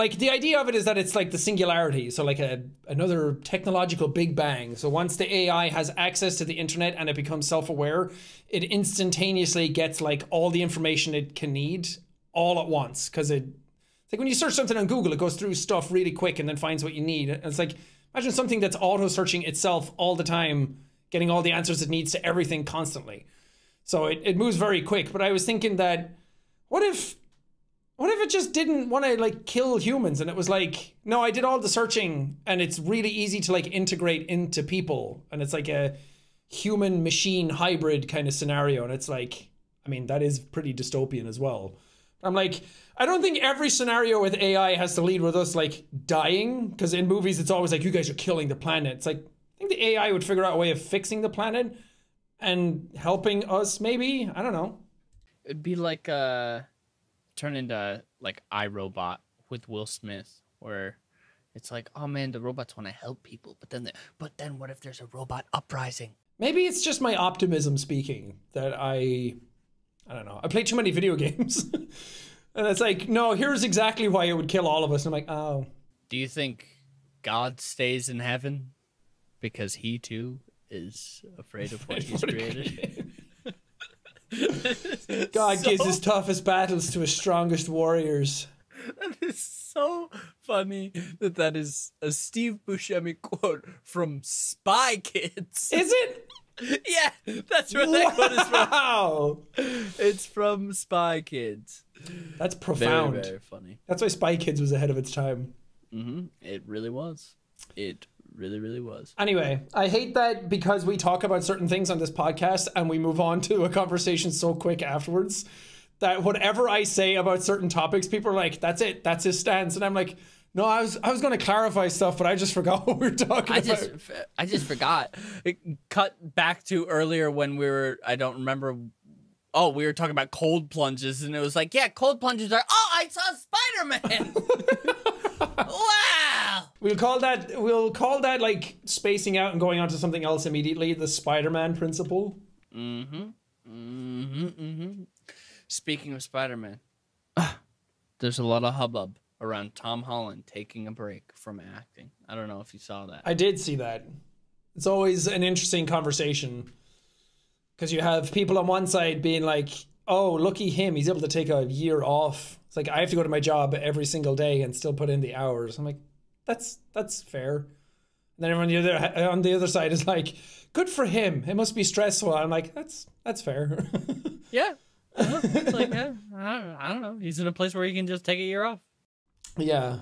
like the idea of it is that it's like the singularity. So like a, another technological big bang. So once the A I has access to the internet and it becomes self-aware, it instantaneously gets like all the information it can need all at once. Cause it, it's like when you search something on Google, it goes through stuff really quick and then finds what you need. And it's like, imagine something that's auto searching itself all the time, getting all the answers it needs to everything constantly. So it, it moves very quick. But I was thinking that what if, What if it just didn't want to like kill humans and it was like, no, I did all the searching and it's really easy to like integrate into people. And it's like a human machine hybrid kind of scenario. And it's like, I mean, that is pretty dystopian as well. I'm like, I don't think every scenario with A I has to lead with us like dying. Because in movies, it's always like, you guys are killing the planet. It's like, I think the A I would figure out a way of fixing the planet and helping us maybe. I don't know. It'd be like a... turn into like iRobot with Will Smith, where it's like, oh man, the robots want to help people, but then, but then, what if there's a robot uprising? Maybe it's just my optimism speaking that I, I don't know. I played too many video games, and it's like, no, here's exactly why it would kill all of us. And I'm like, oh. Do you think God stays in heaven because he too is afraid of what he's created? God so... gives his toughest battles to his strongest warriors. That is so funny that that is a Steve Buscemi quote from Spy Kids. Is it? Yeah, that's where that quote is from. Wow. It's from Spy Kids. That's profound. Very, very funny. That's why Spy Kids was ahead of its time. Mm-hmm. It really was. It really, really was. Anyway, I hate that because we talk about certain things on this podcast and we move on to a conversation so quick afterwards that whatever I say about certain topics, people are like, that's it, that's his stance. And I'm like, no, I was I was going to clarify stuff, but I just forgot what we were talking I about. Just, I just forgot. It cut back to earlier when we were, I don't remember. Oh, we were talking about cold plunges, and it was like, yeah, cold plunges are, oh, I saw Spider-Man. Wow. We'll call that, we'll call that like spacing out and going on to something else immediately, the Spider-Man principle. Mm-hmm. Mm-hmm, mm-hmm. Speaking of Spider-Man, uh, there's a lot of hubbub around Tom Holland taking a break from acting. I don't know if you saw that. I did see that. It's always an interesting conversation because you have people on one side being like, oh, looky him, he's able to take a year off. It's like, I have to go to my job every single day and still put in the hours. I'm like, that's that's fair. And then everyone on the other, on the other side is like, good for him, it must be stressful. I'm like, that's that's fair. Yeah. It's like, yeah, I don't, I don't know. He's in a place where he can just take a year off. Yeah.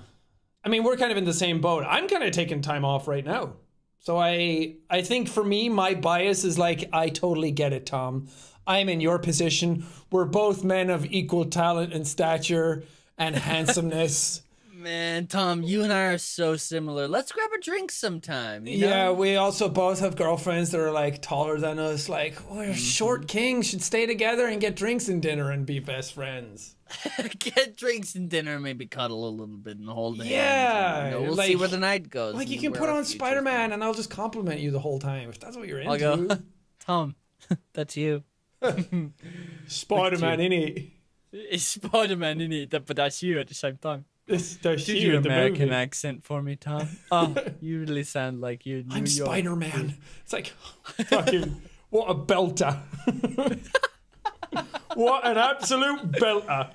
I mean, we're kind of in the same boat. I'm kind of taking time off right now. So I, I think for me, my bias is like, I totally get it, Tom. I'm in your position. We're both men of equal talent and stature and handsomeness. Man, Tom, you and I are so similar. Let's grab a drink sometime. You know? Yeah, we also both have girlfriends that are like taller than us. Like, we're mm-hmm. short kings, should stay together and get drinks and dinner and be best friends. Get drinks and dinner, maybe cuddle a little bit and hold hands. Yeah, you know, we'll like, see where the night goes. Like, you can put on Spider-Man and I'll just compliment you the whole time if that's what you're into. I'll go, Tom, that's you. Spider-Man innit. It's Spider-Man innit, but that's you at the same time. Did your American accent for me, Tom? Oh, you really sound like you. I'm Spider-Man. It's like, fucking, what a belter. What an absolute belter.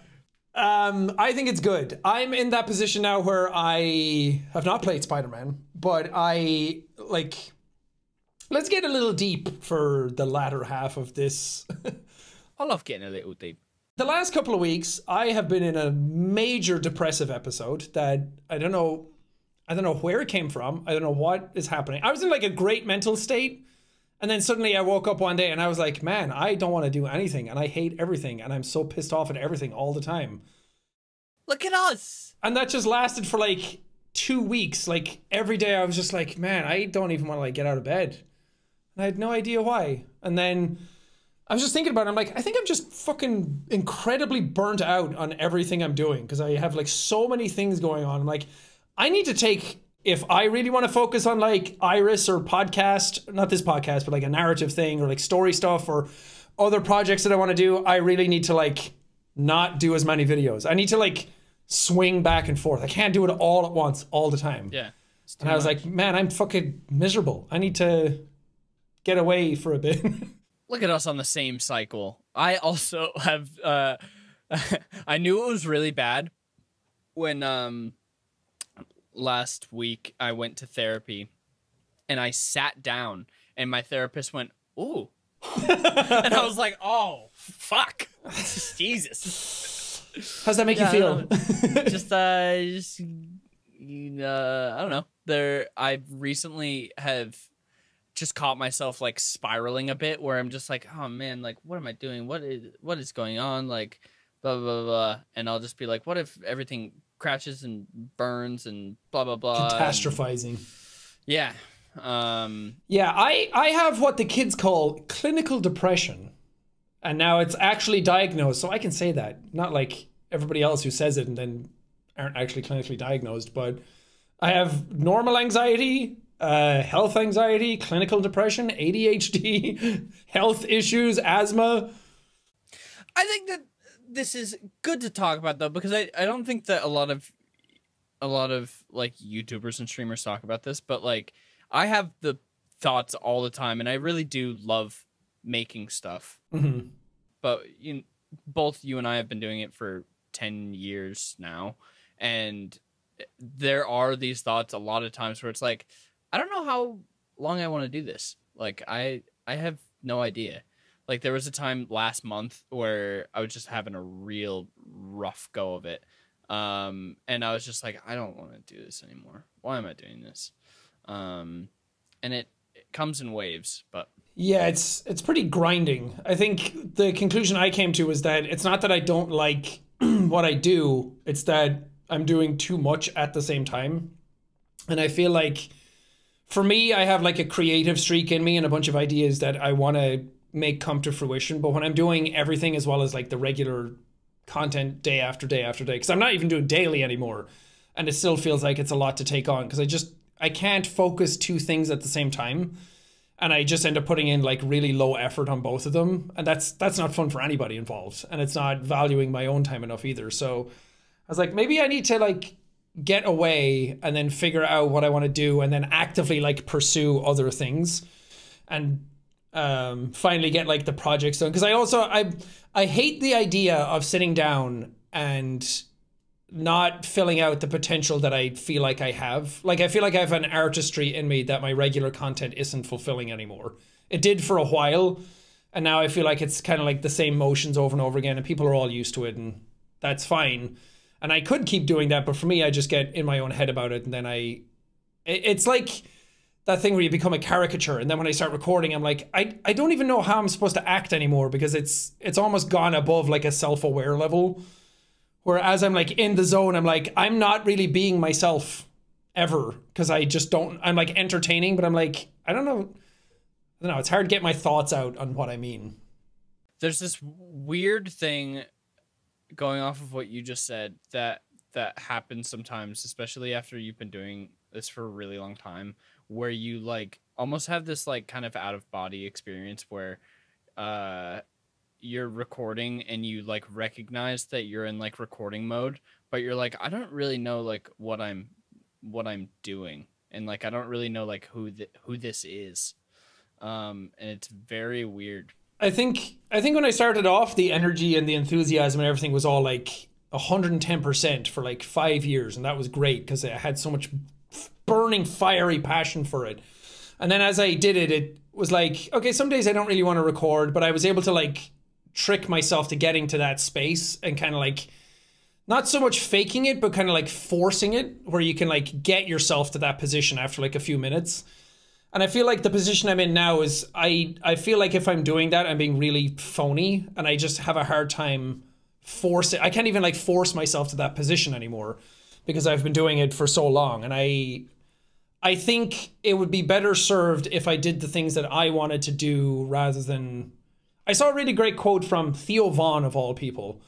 Um, I think it's good. I'm in that position now where I have not played Spider-Man, but I, like, let's get a little deep for the latter half of this. I love getting a little deep. The last couple of weeks, I have been in a major depressive episode that I don't know, I don't know where it came from. I don't know what is happening. I was in like a great mental state, and then suddenly I woke up one day and I was like, man, I don't want to do anything, and I hate everything, and I'm so pissed off at everything all the time. Look at us! And that just lasted for like two weeks. Like every day I was just like, man, I don't even want to like get out of bed. And I had no idea why. And then I was just thinking about it. I'm like, I think I'm just fucking incredibly burnt out on everything I'm doing because I have like so many things going on. I'm like, I need to take, if I really want to focus on like Iris or podcast, not this podcast, but like a narrative thing or like story stuff or other projects that I want to do, I really need to like not do as many videos. I need to like swing back and forth. I can't do it all at once all the time. Yeah. And I was much. like, man, I'm fucking miserable. I need to get away for a bit. Look at us on the same cycle. I also have, uh, I knew it was really bad when um, last week I went to therapy and I sat down and my therapist went, ooh. And I was like, oh, fuck. Jesus. How's that make yeah, you feel? just, uh, just, uh, I don't know. There, I recently have just caught myself like spiraling a bit where I'm just like, oh man, like, what am I doing? What is, what is going on? Like, blah, blah, blah. And I'll just be like, what if everything crashes and burns and blah, blah, blah. Catastrophizing. And yeah. Um, yeah. I, I have what the kids call clinical depression, and now it's actually diagnosed. So I can say that, not like everybody else who says it and then aren't actually clinically diagnosed, but I have normal anxiety, Uh, health anxiety, clinical depression, A D H D, health issues, asthma. I think that this is good to talk about though, because I, I don't think that a lot of a lot of like YouTubers and streamers talk about this, but like I have the thoughts all the time and I really do love making stuff. Mm-hmm. But you, both you and I have been doing it for ten years now, and there are these thoughts a lot of times where it's like, I don't know how long I want to do this. Like, I I have no idea. Like, there was a time last month where I was just having a real rough go of it. Um, and I was just like, I don't want to do this anymore. Why am I doing this? Um, and it, it comes in waves, but... Yeah, it's it's pretty grinding. I think the conclusion I came to was that it's not that I don't like what I do, it's that I'm doing too much at the same time. And I feel like for me, I have like a creative streak in me and a bunch of ideas that I want to make come to fruition. But when I'm doing everything as well as like the regular content day after day after day, because I'm not even doing daily anymore, and it still feels like it's a lot to take on because I just, I can't focus two things at the same time. And I just end up putting in like really low effort on both of them. And that's, that's not fun for anybody involved. And it's not valuing my own time enough either. So I was like, maybe I need to like get away and then figure out what I want to do and then actively like pursue other things and um, finally get like the projects done. Cause I also, I, I hate the idea of sitting down and not filling out the potential that I feel like I have. Like, I feel like I have an artistry in me that my regular content isn't fulfilling anymore. It did for a while, and now I feel like it's kind of like the same motions over and over again, and people are all used to it, and that's fine. And I could keep doing that, but for me, I just get in my own head about it, and then I... It's like that thing where you become a caricature, and then when I start recording, I'm like, I, I don't even know how I'm supposed to act anymore, because it's it's almost gone above like a self-aware level. Whereas I'm like in the zone, I'm like, I'm not really being myself ever. Cause I just don't, I'm like entertaining, but I'm like, I don't know. I don't know. It's hard to get my thoughts out on what I mean. There's this weird thing going off of what you just said that, that happens sometimes, especially after you've been doing this for a really long time, where you like almost have this like kind of out of body experience where, uh, you're recording and you like recognize that you're in like recording mode, but you're like, I don't really know like what I'm, what I'm doing. And like, I don't really know like who, th who this is. Um, and it's very weird. I think, I think when I started off, the energy and the enthusiasm and everything was all like one hundred ten percent for like five years. And that was great because I had so much burning, fiery passion for it. And then as I did it, it was like, okay, some days I don't really want to record, but I was able to like trick myself to getting to that space and kind of like not so much faking it, but kind of like forcing it where you can like get yourself to that position after like a few minutes. And I feel like the position I'm in now is I, I feel like if I'm doing that, I'm being really phony and I just have a hard time forcing. I can't even like force myself to that position anymore because I've been doing it for so long. And I, I think it would be better served if I did the things that I wanted to do rather than... I saw a really great quote from Theo Vaughn, of all people,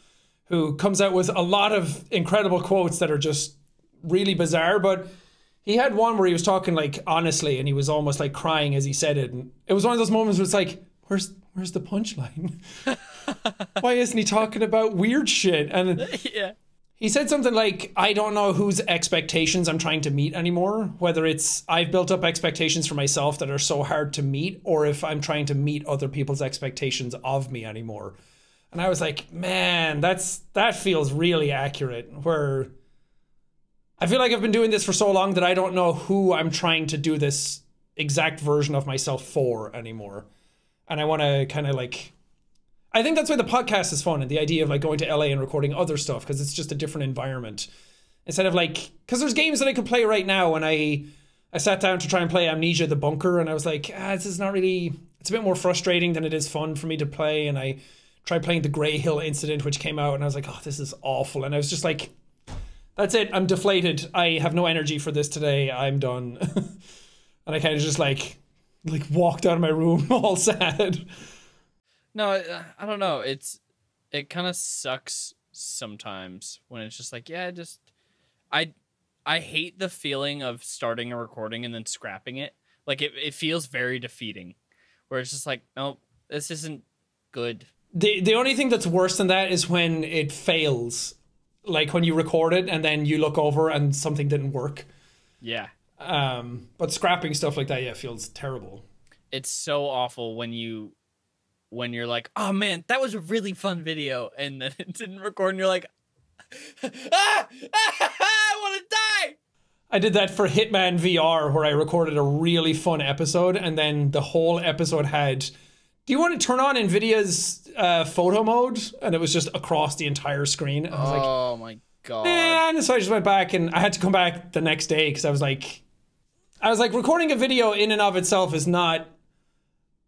who comes out with a lot of incredible quotes that are just really bizarre. But he had one where he was talking like honestly, and he was almost like crying as he said it. And it was one of those moments where it's like, where's where's the punchline? Why isn't he talking about weird shit? And yeah. He said something like, I don't know whose expectations I'm trying to meet anymore, whether it's I've built up expectations for myself that are so hard to meet, or if I'm trying to meet other people's expectations of me anymore. And I was like, man, that's that feels really accurate, where I feel like I've been doing this for so long that I don't know who I'm trying to do this exact version of myself for anymore. And I want to kind of like... I think that's why the podcast is fun, and the idea of like going to L A and recording other stuff, because it's just a different environment instead of like, because there's games that I could play right now. And I, I sat down to try and play Amnesia: The Bunker, and I was like, ah, this is not really, it's a bit more frustrating than it is fun for me to play. And I tried playing the Grey Hill Incident, which came out, and I was like, oh, this is awful. And I was just like, that's it. I'm deflated. I have no energy for this today. I'm done. And I kind of just like, like walked out of my room all sad. No, I don't know. It's, it kind of sucks sometimes when it's just like, yeah, just, I, I hate the feeling of starting a recording and then scrapping it. Like it, it feels very defeating, where it's just like, no, this isn't good. The, the only thing that's worse than that is when it fails, like when you record it and then you look over and something didn't work. Yeah. Um, but scrapping stuff like that, yeah, feels terrible. It's so awful when you... when you're like, oh man, that was a really fun video, and then it didn't record, and you're like, ah, ah, ah, I want to die. I did that for Hitman V R, where I recorded a really fun episode, and then the whole episode had, do you want to turn on NVIDIA's uh, photo mode? And it was just across the entire screen. And I was like, oh my God. And so I just went back, and I had to come back the next day, because I was like, I was like, recording a video in and of itself is not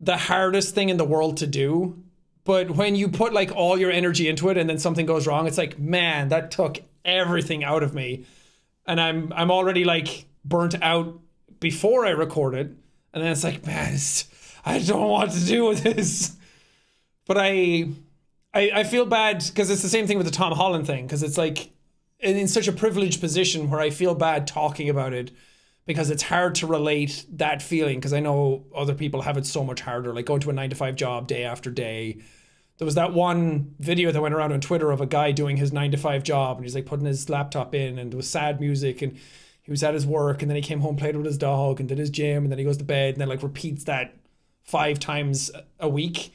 the hardest thing in the world to do. But when you put like all your energy into it and then something goes wrong, it's like, man, that took everything out of me. And I'm, I'm already like burnt out before I record it. And then it's like, man, it's, I don't want to do with this. But I, I, I feel bad because it's the same thing with the Tom Holland thing. Because it's like in such a privileged position where I feel bad talking about it, because it's hard to relate that feeling, because I know other people have it so much harder, like going to a nine to five job day after day. There was that one video that went around on Twitter of a guy doing his nine to five job, and he's like putting his laptop in, and there was sad music, and he was at his work, and then he came home, played with his dog, and did his gym, and then he goes to bed, and then like repeats that five times a week.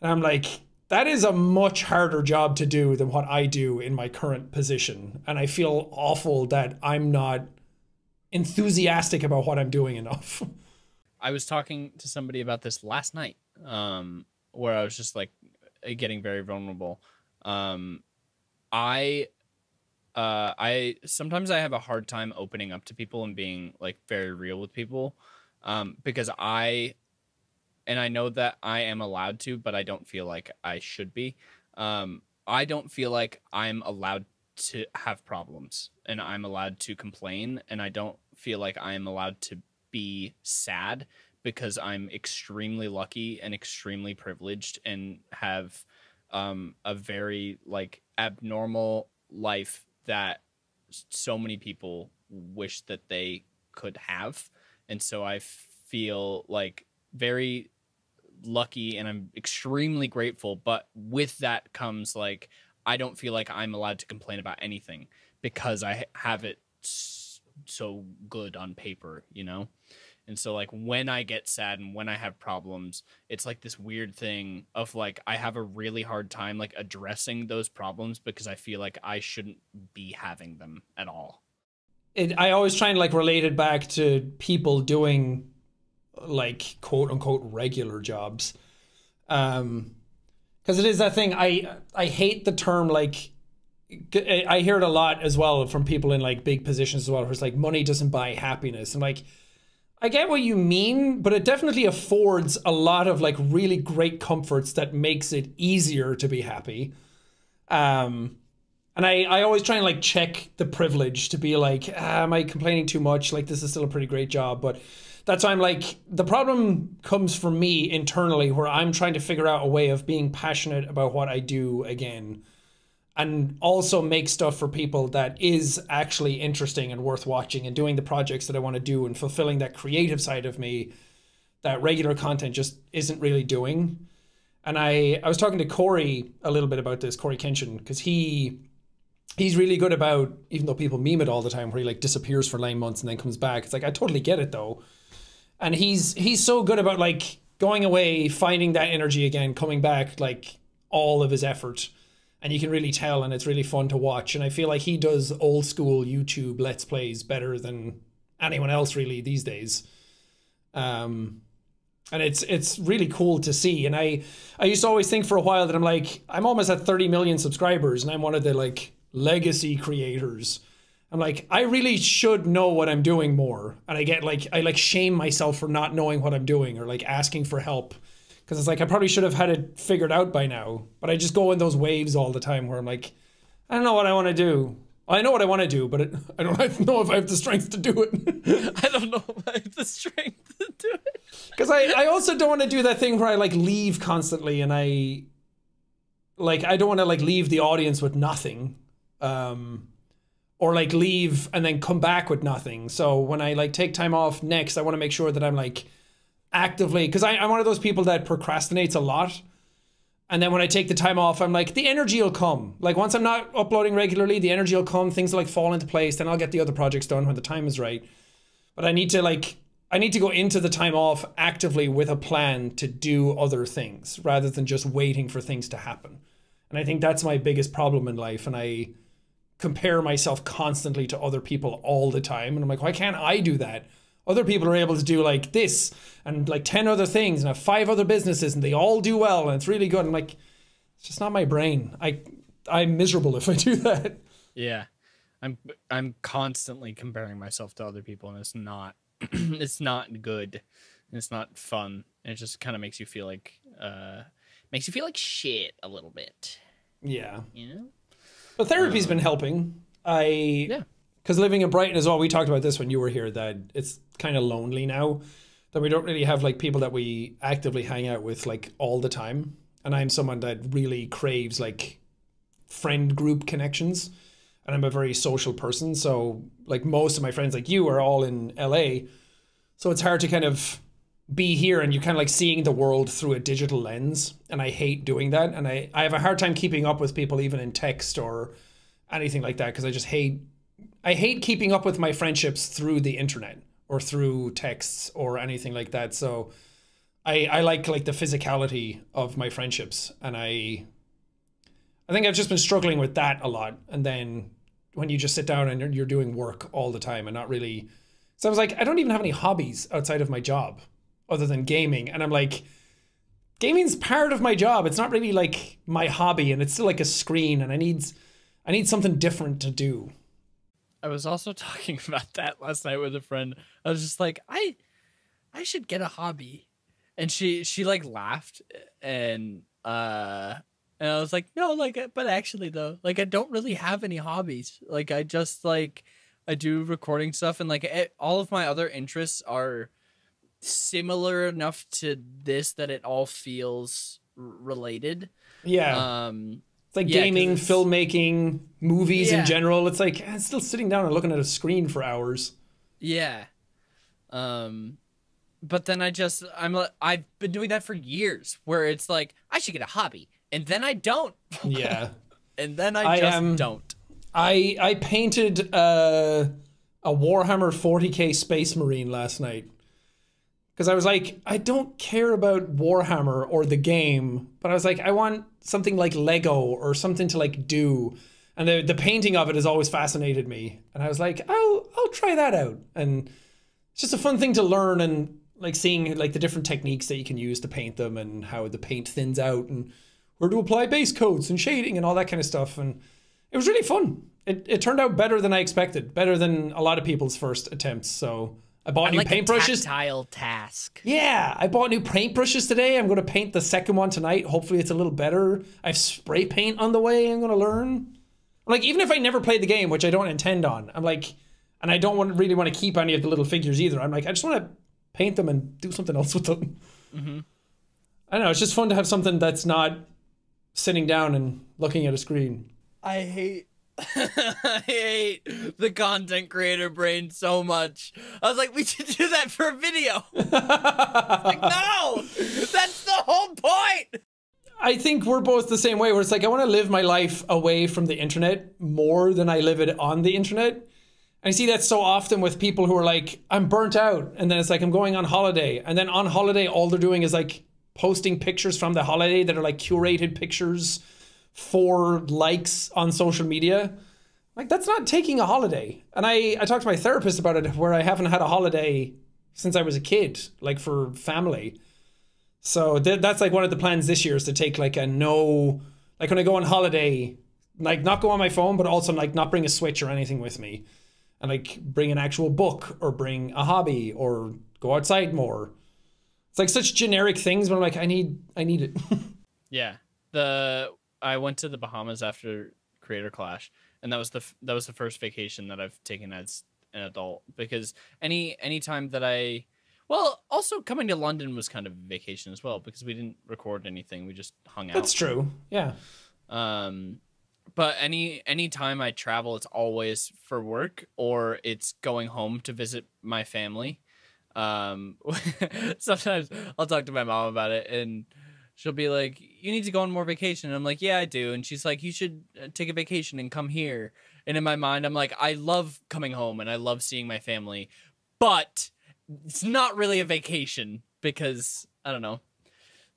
And I'm like, that is a much harder job to do than what I do in my current position. And I feel awful that I'm not enthusiastic about what I'm doing enough. I was talking to somebody about this last night, um, where I was just like getting very vulnerable. Um, I, uh, I, sometimes I have a hard time opening up to people and being like very real with people. Um, because I, and I know that I am allowed to, but I don't feel like I should be. Um, I don't feel like I'm allowed to have problems, and I'm allowed to complain, and I don't feel like I am allowed to be sad, because I'm extremely lucky and extremely privileged and have um, a very like abnormal life that so many people wish that they could have. And so I feel like very lucky, and I'm extremely grateful. But with that comes like, I don't feel like I'm allowed to complain about anything because I have it so good on paper, you know? And so like when I get sad and when I have problems, it's like this weird thing of like, I have a really hard time like addressing those problems because I feel like I shouldn't be having them at all. It, I always try and like relate it back to people doing like quote unquote regular jobs. Um, Because it is that thing, I I hate the term, like, I hear it a lot as well from people in like big positions as well, where it's like, money doesn't buy happiness. I'm like, I get what you mean, but it definitely affords a lot of like really great comforts that makes it easier to be happy. Um, and I, I always try and like check the privilege to be like, ah, am I complaining too much? Like, this is still a pretty great job, but... That's why I'm like, the problem comes from me internally, where I'm trying to figure out a way of being passionate about what I do again, and also make stuff for people that is actually interesting and worth watching, and doing the projects that I want to do and fulfilling that creative side of me that regular content just isn't really doing. And I, I was talking to Corey a little bit about this, Corey Kenshin, because he... he's really good about, even though people meme it all the time, where he like disappears for nine months and then comes back. It's like, I totally get it though. And he's, he's so good about like going away, finding that energy again, coming back, like all of his effort. And you can really tell, and it's really fun to watch. And I feel like he does old school YouTube Let's Plays better than anyone else really these days. Um, and it's, it's really cool to see. And I, I used to always think for a while that I'm like, I'm almost at thirty million subscribers, and I'm one of the like legacy creators. I'm like, I really should know what I'm doing more. And I get like, I like shame myself for not knowing what I'm doing, or like asking for help. Cause it's like, I probably should have had it figured out by now, but I just go in those waves all the time where I'm like, I don't know what I want to do. Well, I know what I want to do, but it, I don't know if I have the strength to do it. I don't know if I have the strength to do it. Cause I, I also don't want to do that thing where I like leave constantly. And I like, I don't want to like leave the audience with nothing. Um, or like leave and then come back with nothing. So when I like take time off next, I want to make sure that I'm like actively, because I'm one of those people that procrastinates a lot. And then when I take the time off, I'm like, the energy will come. Like once I'm not uploading regularly, the energy will come. Things will like fall into place. Then I'll get the other projects done when the time is right. But I need to like, I need to go into the time off actively with a plan to do other things rather than just waiting for things to happen. And I think that's my biggest problem in life. And I compare myself constantly to other people all the time. And I'm like, why can't I do that? Other people are able to do like this and like ten other things and have five other businesses and they all do well and it's really good. I'm like, it's just not my brain. I, I'm miserable if I do that. Yeah. I'm, I'm constantly comparing myself to other people, and it's not, it's not good. and it's not fun. And it just kind of makes you feel like uh, makes you feel like shit a little bit. Yeah, you know. But therapy's um, been helping. I yeah. Because living in Brighton is all we talked about this when you were here. That it's kind of lonely now. That we don't really have like people that we actively hang out with like all the time. And I'm someone that really craves like friend group connections. And I'm a very social person. So like most of my friends like you are all in L A. So it's hard to kind of be here and you're kind of like seeing the world through a digital lens. And I hate doing that. And I, I have a hard time keeping up with people even in text or anything like that. Because I just hate, I hate keeping up with my friendships through the internet or through texts or anything like that. So I, I like like the physicality of my friendships. And I... I think I've just been struggling with that a lot. And then when you just sit down and you're, you're doing work all the time and not really. So I was like, I don't even have any hobbies outside of my job other than gaming. And I'm like, gaming's part of my job. It's not really like my hobby and it's still like a screen and I need, I need something different to do. I was also talking about that last night with a friend. I was just like, I, I should get a hobby. And she, she like laughed and, uh, And I was like, no, like, but actually though, like, I don't really have any hobbies. Like, I just like, I do recording stuff and like it, all of my other interests are similar enough to this that it all feels related. Yeah. Um, it's like yeah, gaming, it's, filmmaking, movies yeah. in general. It's like, it's still sitting down and looking at a screen for hours. Yeah. Um, but then I just, I'm like, I've been doing that for years where it's like, I should get a hobby. And then I don't. Yeah. And then I just I, um, don't. I I painted uh, a Warhammer forty K Space Marine last night. Because I was like, I don't care about Warhammer or the game. But I was like, I want something like Lego or something to like do. And the, the painting of it has always fascinated me. And I was like, I'll, I'll try that out. And it's just a fun thing to learn and like seeing like the different techniques that you can use to paint them and how the paint thins out and where to apply base coats and shading and all that kind of stuff. And it was really fun. It, it turned out better than I expected, better than a lot of people's first attempts. So I bought I new like paintbrushes. Tactile task. Yeah, I bought new paintbrushes today. I'm going to paint the second one tonight. Hopefully it's a little better. I have spray paint on the way. I'm going to learn. Like, even if I never played the game, which I don't intend on, I'm like, and I don't want, really want to keep any of the little figures either. I'm like, I just want to paint them and do something else with them. Mm-hmm. I don't know. It's just fun to have something that's not sitting down and looking at a screen. I hate I hate the content creator brain so much. I was like, we should do that for a video. Like, no! That's the whole point! I think we're both the same way, where it's like, I want to live my life away from the internet more than I live it on the internet. And I see that so often with people who are like, I'm burnt out. And then it's like, I'm going on holiday. And then on holiday, all they're doing is like, posting pictures from the holiday that are like curated pictures for likes on social media. Like, that's not taking a holiday. And I, I talked to my therapist about it, where I haven't had a holiday since I was a kid, like for family. So th that's like one of the plans this year, is to take like a no, like when I go on holiday, like not go on my phone, but also like not bring a Switch or anything with me. And like bring an actual book or bring a hobby or go outside more. It's like such generic things, but I'm like, I need, I need it. Yeah. The, I went to the Bahamas after Creator Clash, and that was the, that was the first vacation that I've taken as an adult, because any, any time that I, well, also coming to London was kind of a vacation as well, because we didn't record anything. We just hung out. That's true. Yeah. Um, but any, any time I travel, it's always for work or it's going home to visit my family. Um, sometimes I'll talk to my mom about it and she'll be like, you need to go on more vacation. And I'm like, yeah, I do. And she's like, you should take a vacation and come here. And in my mind, I'm like, I love coming home and I love seeing my family, but it's not really a vacation because I don't know.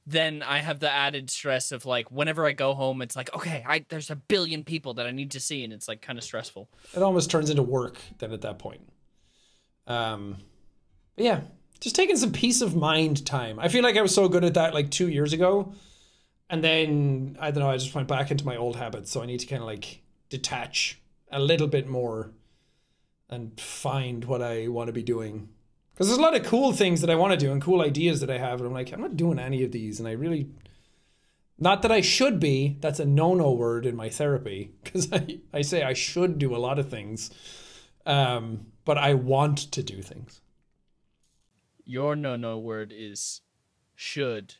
Then I have the added stress of like, whenever I go home, it's like, okay, I, there's a billion people that I need to see. And it's like kind of stressful. It almost turns into work then at that point. Um, But yeah, just taking some peace of mind time. I feel like I was so good at that like two years ago. And then, I don't know, I just went back into my old habits. So I need to kind of like detach a little bit more and find what I want to be doing. Because there's a lot of cool things that I want to do and cool ideas that I have, and I'm like, I'm not doing any of these, and I really, not that I should be, that's a no-no word in my therapy, because I, I say I should do a lot of things, um, but I want to do things. Your no-no word is should.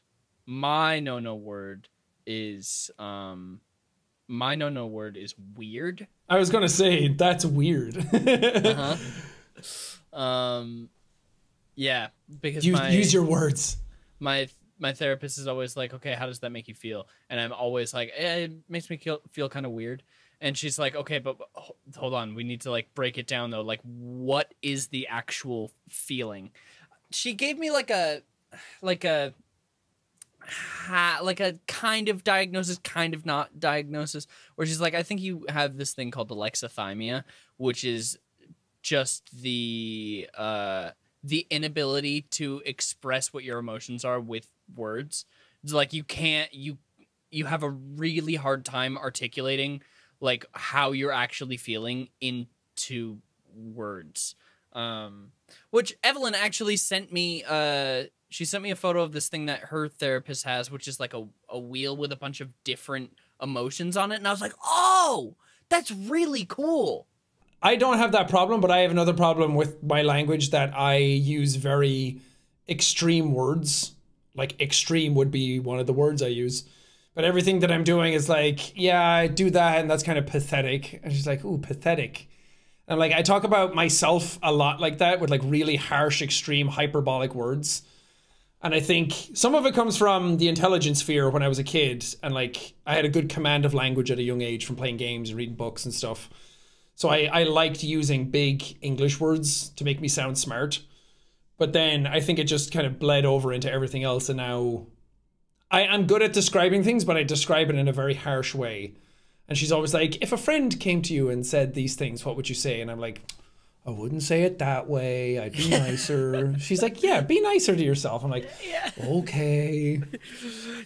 My no-no word is, um, my no-no word is weird. I was going to say, that's weird. uh-huh. Um, yeah, because you, my, use your words. My my therapist is always like, okay, how does that make you feel? And I'm always like, eh, it makes me feel, feel kind of weird. And she's like, okay, but hold on. We need to like break it down though. Like, what is the actual feeling? She gave me like a, like a, like a kind of diagnosis, kind of not diagnosis, where she's like, I think you have this thing called alexithymia, which is just the, uh, the inability to express what your emotions are with words. It's like, you can't, you, you have a really hard time articulating like how you're actually feeling into words. Um, which Evelyn actually sent me, uh, she sent me a photo of this thing that her therapist has, which is like a, a wheel with a bunch of different emotions on it. And I was like, oh, that's really cool. I don't have that problem, but I have another problem with my language, that I use very extreme words. Like extreme would be one of the words I use. But everything that I'm doing is like, yeah, I do that, and that's kind of pathetic. And she's like, ooh, pathetic. And like, I talk about myself a lot like that, with like really harsh, extreme, hyperbolic words. And I think some of it comes from the intelligence sphere when I was a kid. And like, I had a good command of language at a young age from playing games and reading books and stuff. So I, I liked using big English words to make me sound smart. But then I think it just kind of bled over into everything else. And now I, I'm good at describing things, but I describe it in a very harsh way. And she's always like, if a friend came to you and said these things, what would you say? And I'm like, I wouldn't say it that way. I'd be nicer. She's like, yeah, be nicer to yourself. I'm like, yeah. Okay.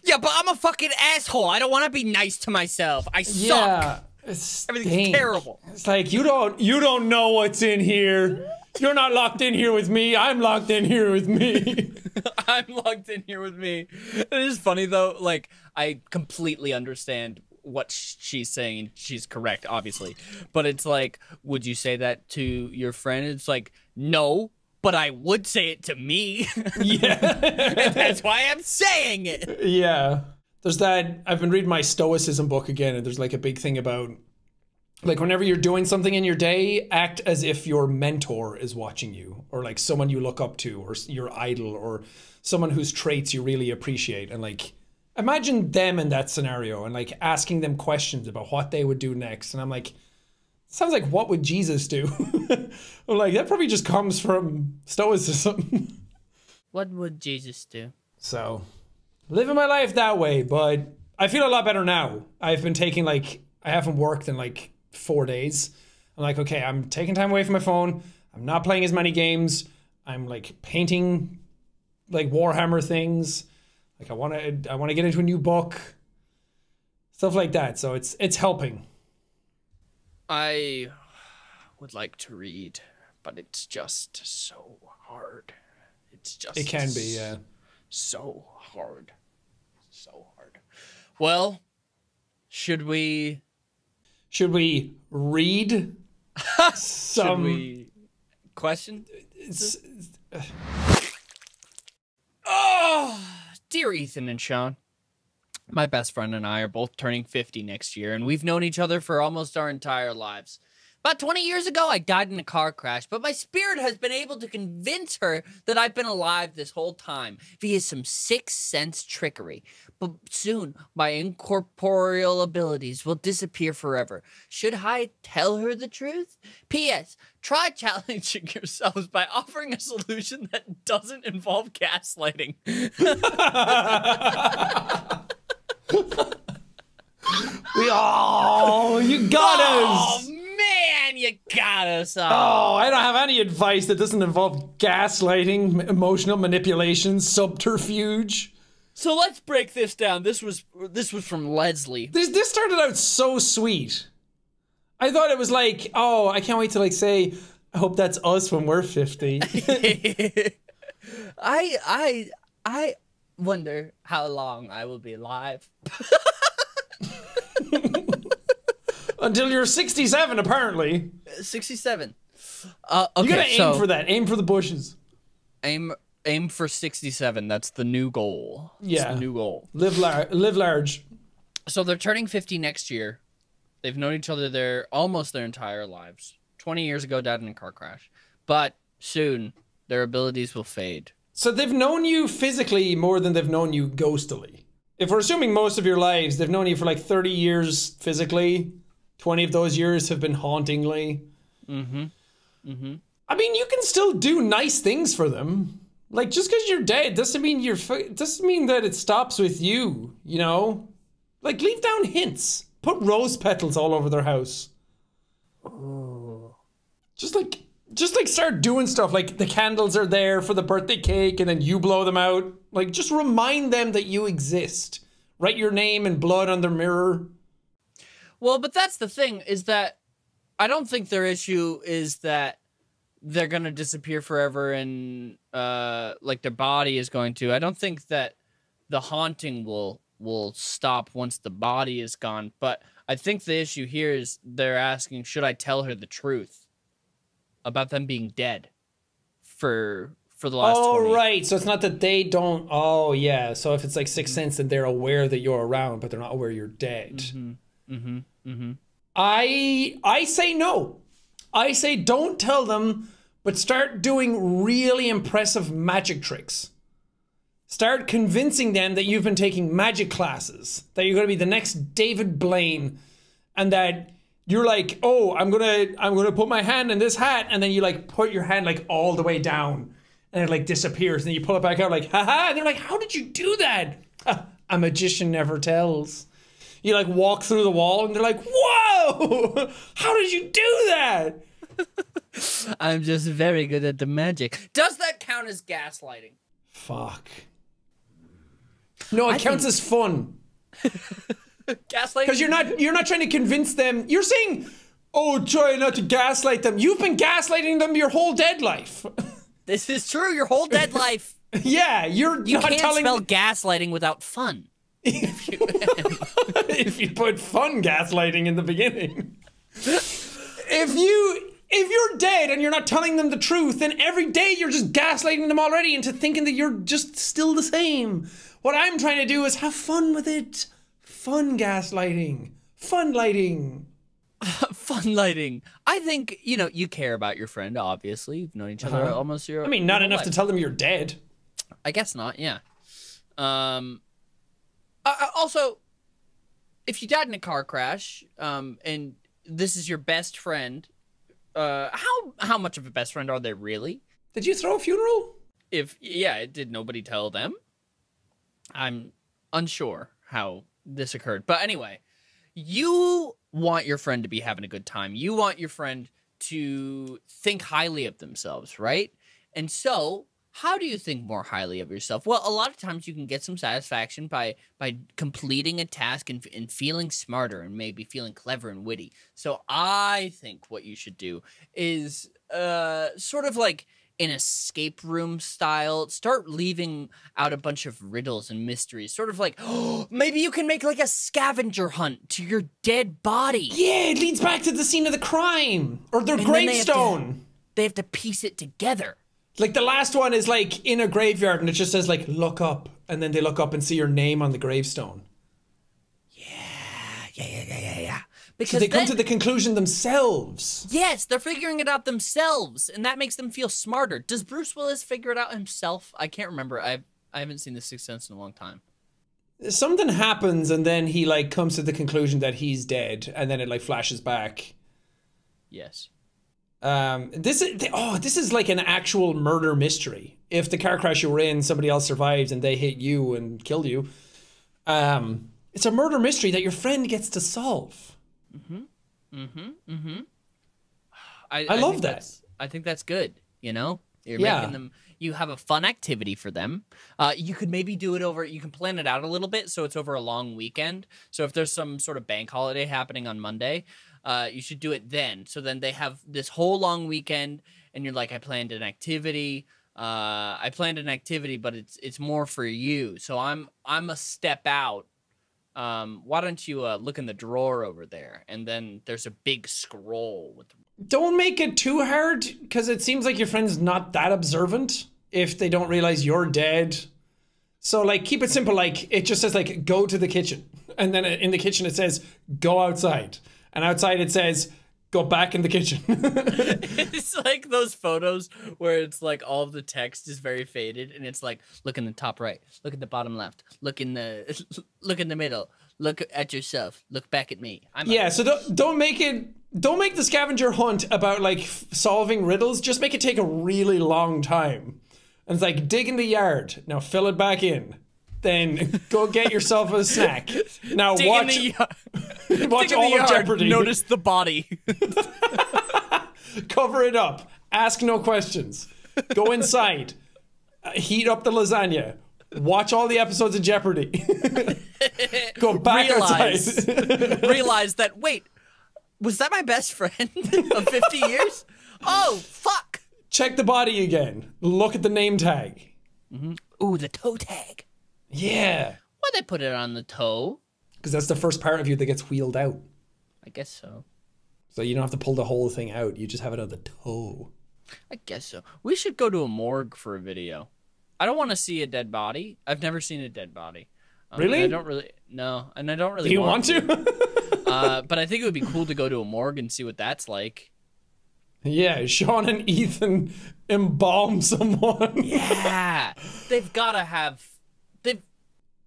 Yeah, but I'm a fucking asshole. I don't want to be nice to myself. I suck. Yeah. Everything's terrible. It's like, you don't you don't know what's in here. You're not locked in here with me. I'm locked in here with me. I'm locked in here with me. It is funny though, like, I completely understand what she's saying, and she's correct, obviously. But it's like, would you say that to your friend? It's like, no, but I would say it to me. Yeah. And that's why I'm saying it. Yeah. There's that, I've been reading my Stoicism book again, and there's like a big thing about, like, whenever you're doing something in your day, act as if your mentor is watching you, or like someone you look up to, or your idol, or someone whose traits you really appreciate. And like, imagine them in that scenario and like asking them questions about what they would do next. And I'm like, sounds like, what would Jesus do? I'm like, that probably just comes from Stoicism. What would Jesus do? So... living my life that way, but I feel a lot better now. I've been taking like, I haven't worked in like four days. I'm like, okay, I'm taking time away from my phone. I'm not playing as many games. I'm like painting like Warhammer things. Like I want to, I want to get into a new book, stuff like that. So it's, it's helping. I would like to read, but it's just so hard. It's just, it can be, yeah. So hard. So hard. Well, should we... Should we read some... Should we... Question? It's... Oh! Dear Ethan and Sean, my best friend and I are both turning fifty next year, and we've known each other for almost our entire lives. About twenty years ago, I died in a car crash, but my spirit has been able to convince her that I've been alive this whole time via some sixth sense trickery. But soon, my incorporeal abilities will disappear forever. Should I tell her the truth? P S Try challenging yourselves by offering a solution that doesn't involve gaslighting. we, oh, you got oh, us! Man, you got us all. Oh, I don't have any advice that doesn't involve gaslighting, emotional manipulation, subterfuge. So let's break this down. This was this was from Leslie. This this started out so sweet. I thought it was like, oh, I can't wait to like say, I hope that's us when we're fifty. I I I wonder how long I will be alive. Until you're sixty-seven, apparently. sixty-seven. Uh, okay, you gotta aim so, for that. Aim for the bushes. Aim, aim for sixty-seven. That's the new goal. Yeah, that's the new goal. Live large. Live large. So they're turning fifty next year. They've known each other their almost their entire lives. Twenty years ago, died in a car crash, but soon their abilities will fade. So they've known you physically more than they've known you ghostily. If we're assuming most of your lives, they've known you for like thirty years physically. twenty of those years have been hauntingly. Mm-hmm. Mm-hmm. I mean, you can still do nice things for them. Like, just because you're dead doesn't mean you're doesn't mean that it stops with you. You know, like leave down hints. Put rose petals all over their house. Ooh. Just like, just like, start doing stuff. Like the candles are there for the birthday cake, and then you blow them out. Like, just remind them that you exist. Write your name and blood on their mirror. Well, but that's the thing, is that I don't think their issue is that they're going to disappear forever and, uh, like, their body is going to. I don't think that the haunting will will stop once the body is gone. But I think the issue here is they're asking, should I tell her the truth about them being dead for for the last oh, twenty? Oh, right. So it's not that they don't. Oh, yeah. So if it's like Sixth Sense, then they're aware that you're around, but they're not aware you're dead. Mm-hmm. Mm-hmm. Mm-hmm. I I say no. I say don't tell them, but start doing really impressive magic tricks. Start convincing them that you've been taking magic classes, that you're going to be the next David Blaine, and that you're like, oh, I'm going to I'm going to put my hand in this hat, and then you like put your hand like all the way down and it like disappears, and then you pull it back out like, haha, and they're like, how did you do that? A magician never tells. You like walk through the wall and they're like, whoa, how did you do that? I'm just very good at the magic. Does that count as gaslighting? Fuck. No, it I counts think... as fun. Gaslighting? Because you're not, you're not trying to convince them. You're saying, oh, try not to gaslight them. You've been gaslighting them your whole dead life. This is true, your whole dead life. Yeah, you're you not telling- You can't spell gaslighting without fun. If you, if you put fun gaslighting in the beginning. If you if you're dead and you're not telling them the truth, then every day you're just gaslighting them already into thinking that you're just still the same. What I'm trying to do is have fun with it. Fun gaslighting. Fun lighting. Fun lighting. I think, you know, you care about your friend, obviously. You've known each other uh-huh. almost your I mean, not enough life. to tell them you're dead. I guess not, yeah. Um Uh, also, if you died in a car crash, um, and this is your best friend, uh, how how much of a best friend are they really? Did you throw a funeral? If yeah, did nobody tell them? I'm unsure how this occurred, but anyway, you want your friend to be having a good time. You want your friend to think highly of themselves, right? And so, how do you think more highly of yourself? Well, a lot of times you can get some satisfaction by by completing a task and, and feeling smarter and maybe feeling clever and witty. So I think what you should do is uh, sort of like an escape room style, start leaving out a bunch of riddles and mysteries. Sort of like, oh, maybe you can make like a scavenger hunt to your dead body. Yeah, it leads back to the scene of the crime or their and gravestone. They have, to, they have to piece it together. Like the last one is like in a graveyard and it just says like, look up. And then they look up and see your name on the gravestone. Yeah, yeah, yeah, yeah, yeah, yeah. Because so they then, come to the conclusion themselves. Yes, they're figuring it out themselves. And that makes them feel smarter. Does Bruce Willis figure it out himself? I can't remember. I've, I haven't seen The Sixth Sense in a long time. Something happens and then he like comes to the conclusion that he's dead. And then it like flashes back. Yes. Um, this is, they, oh, this is like an actual murder mystery. If the car crash you were in, somebody else survives and they hit you and kill you. Um, it's a murder mystery that your friend gets to solve. Mm-hmm. Mm-hmm. Mm-hmm. I, I, I love that. I think that's good. You know, you're yeah. making them, You have a fun activity for them. Uh, you could maybe do it over, you can plan it out a little bit so it's over a long weekend. So if there's some sort of bank holiday happening on Monday, uh, you should do it then. So then they have this whole long weekend and you're like, I planned an activity. Uh, I planned an activity, but it's it's more for you. So I'm I'm a step out. Um, why don't you uh, look in the drawer over there? And then there's a big scroll with. Don't make it too hard, because it seems like your friend's not that observant if they don't realize you're dead. So like keep it simple. Like it just says like go to the kitchen, and then in the kitchen it says go outside, and outside it says go back in the kitchen. It's like those photos where it's like all of the text is very faded and it's like, look in the top right, look at the bottom left, look in the, look in the middle, look at yourself, look back at me. I'm yeah, so don't, don't make it, don't make the scavenger hunt about like solving riddles. Just make it take a really long time. And it's like, dig in the yard, now fill it back in. Then go get yourself a snack. Now dig watch, in watch all in the of yard, Jeopardy. Notice the body. Cover it up. Ask no questions. Go inside. Uh, heat up the lasagna. Watch all the episodes of Jeopardy. Go back realize, outside. Realize that, wait, was that my best friend of fifty years? Oh, fuck. Check the body again. Look at the name tag. Mm-hmm. Ooh, the toe tag. Yeah. Why'd they put it on the toe? Because that's the first part of you that gets wheeled out. I guess so. So you don't have to pull the whole thing out. You just have it on the toe. I guess so. We should go to a morgue for a video. I don't want to see a dead body. I've never seen a dead body. Um, really? I don't really. No, and I don't really. Do you want, want to? to. uh, but I think it would be cool to go to a morgue and see what that's like. Yeah, Sean and Ethan embalm someone. Yeah, they've got to have.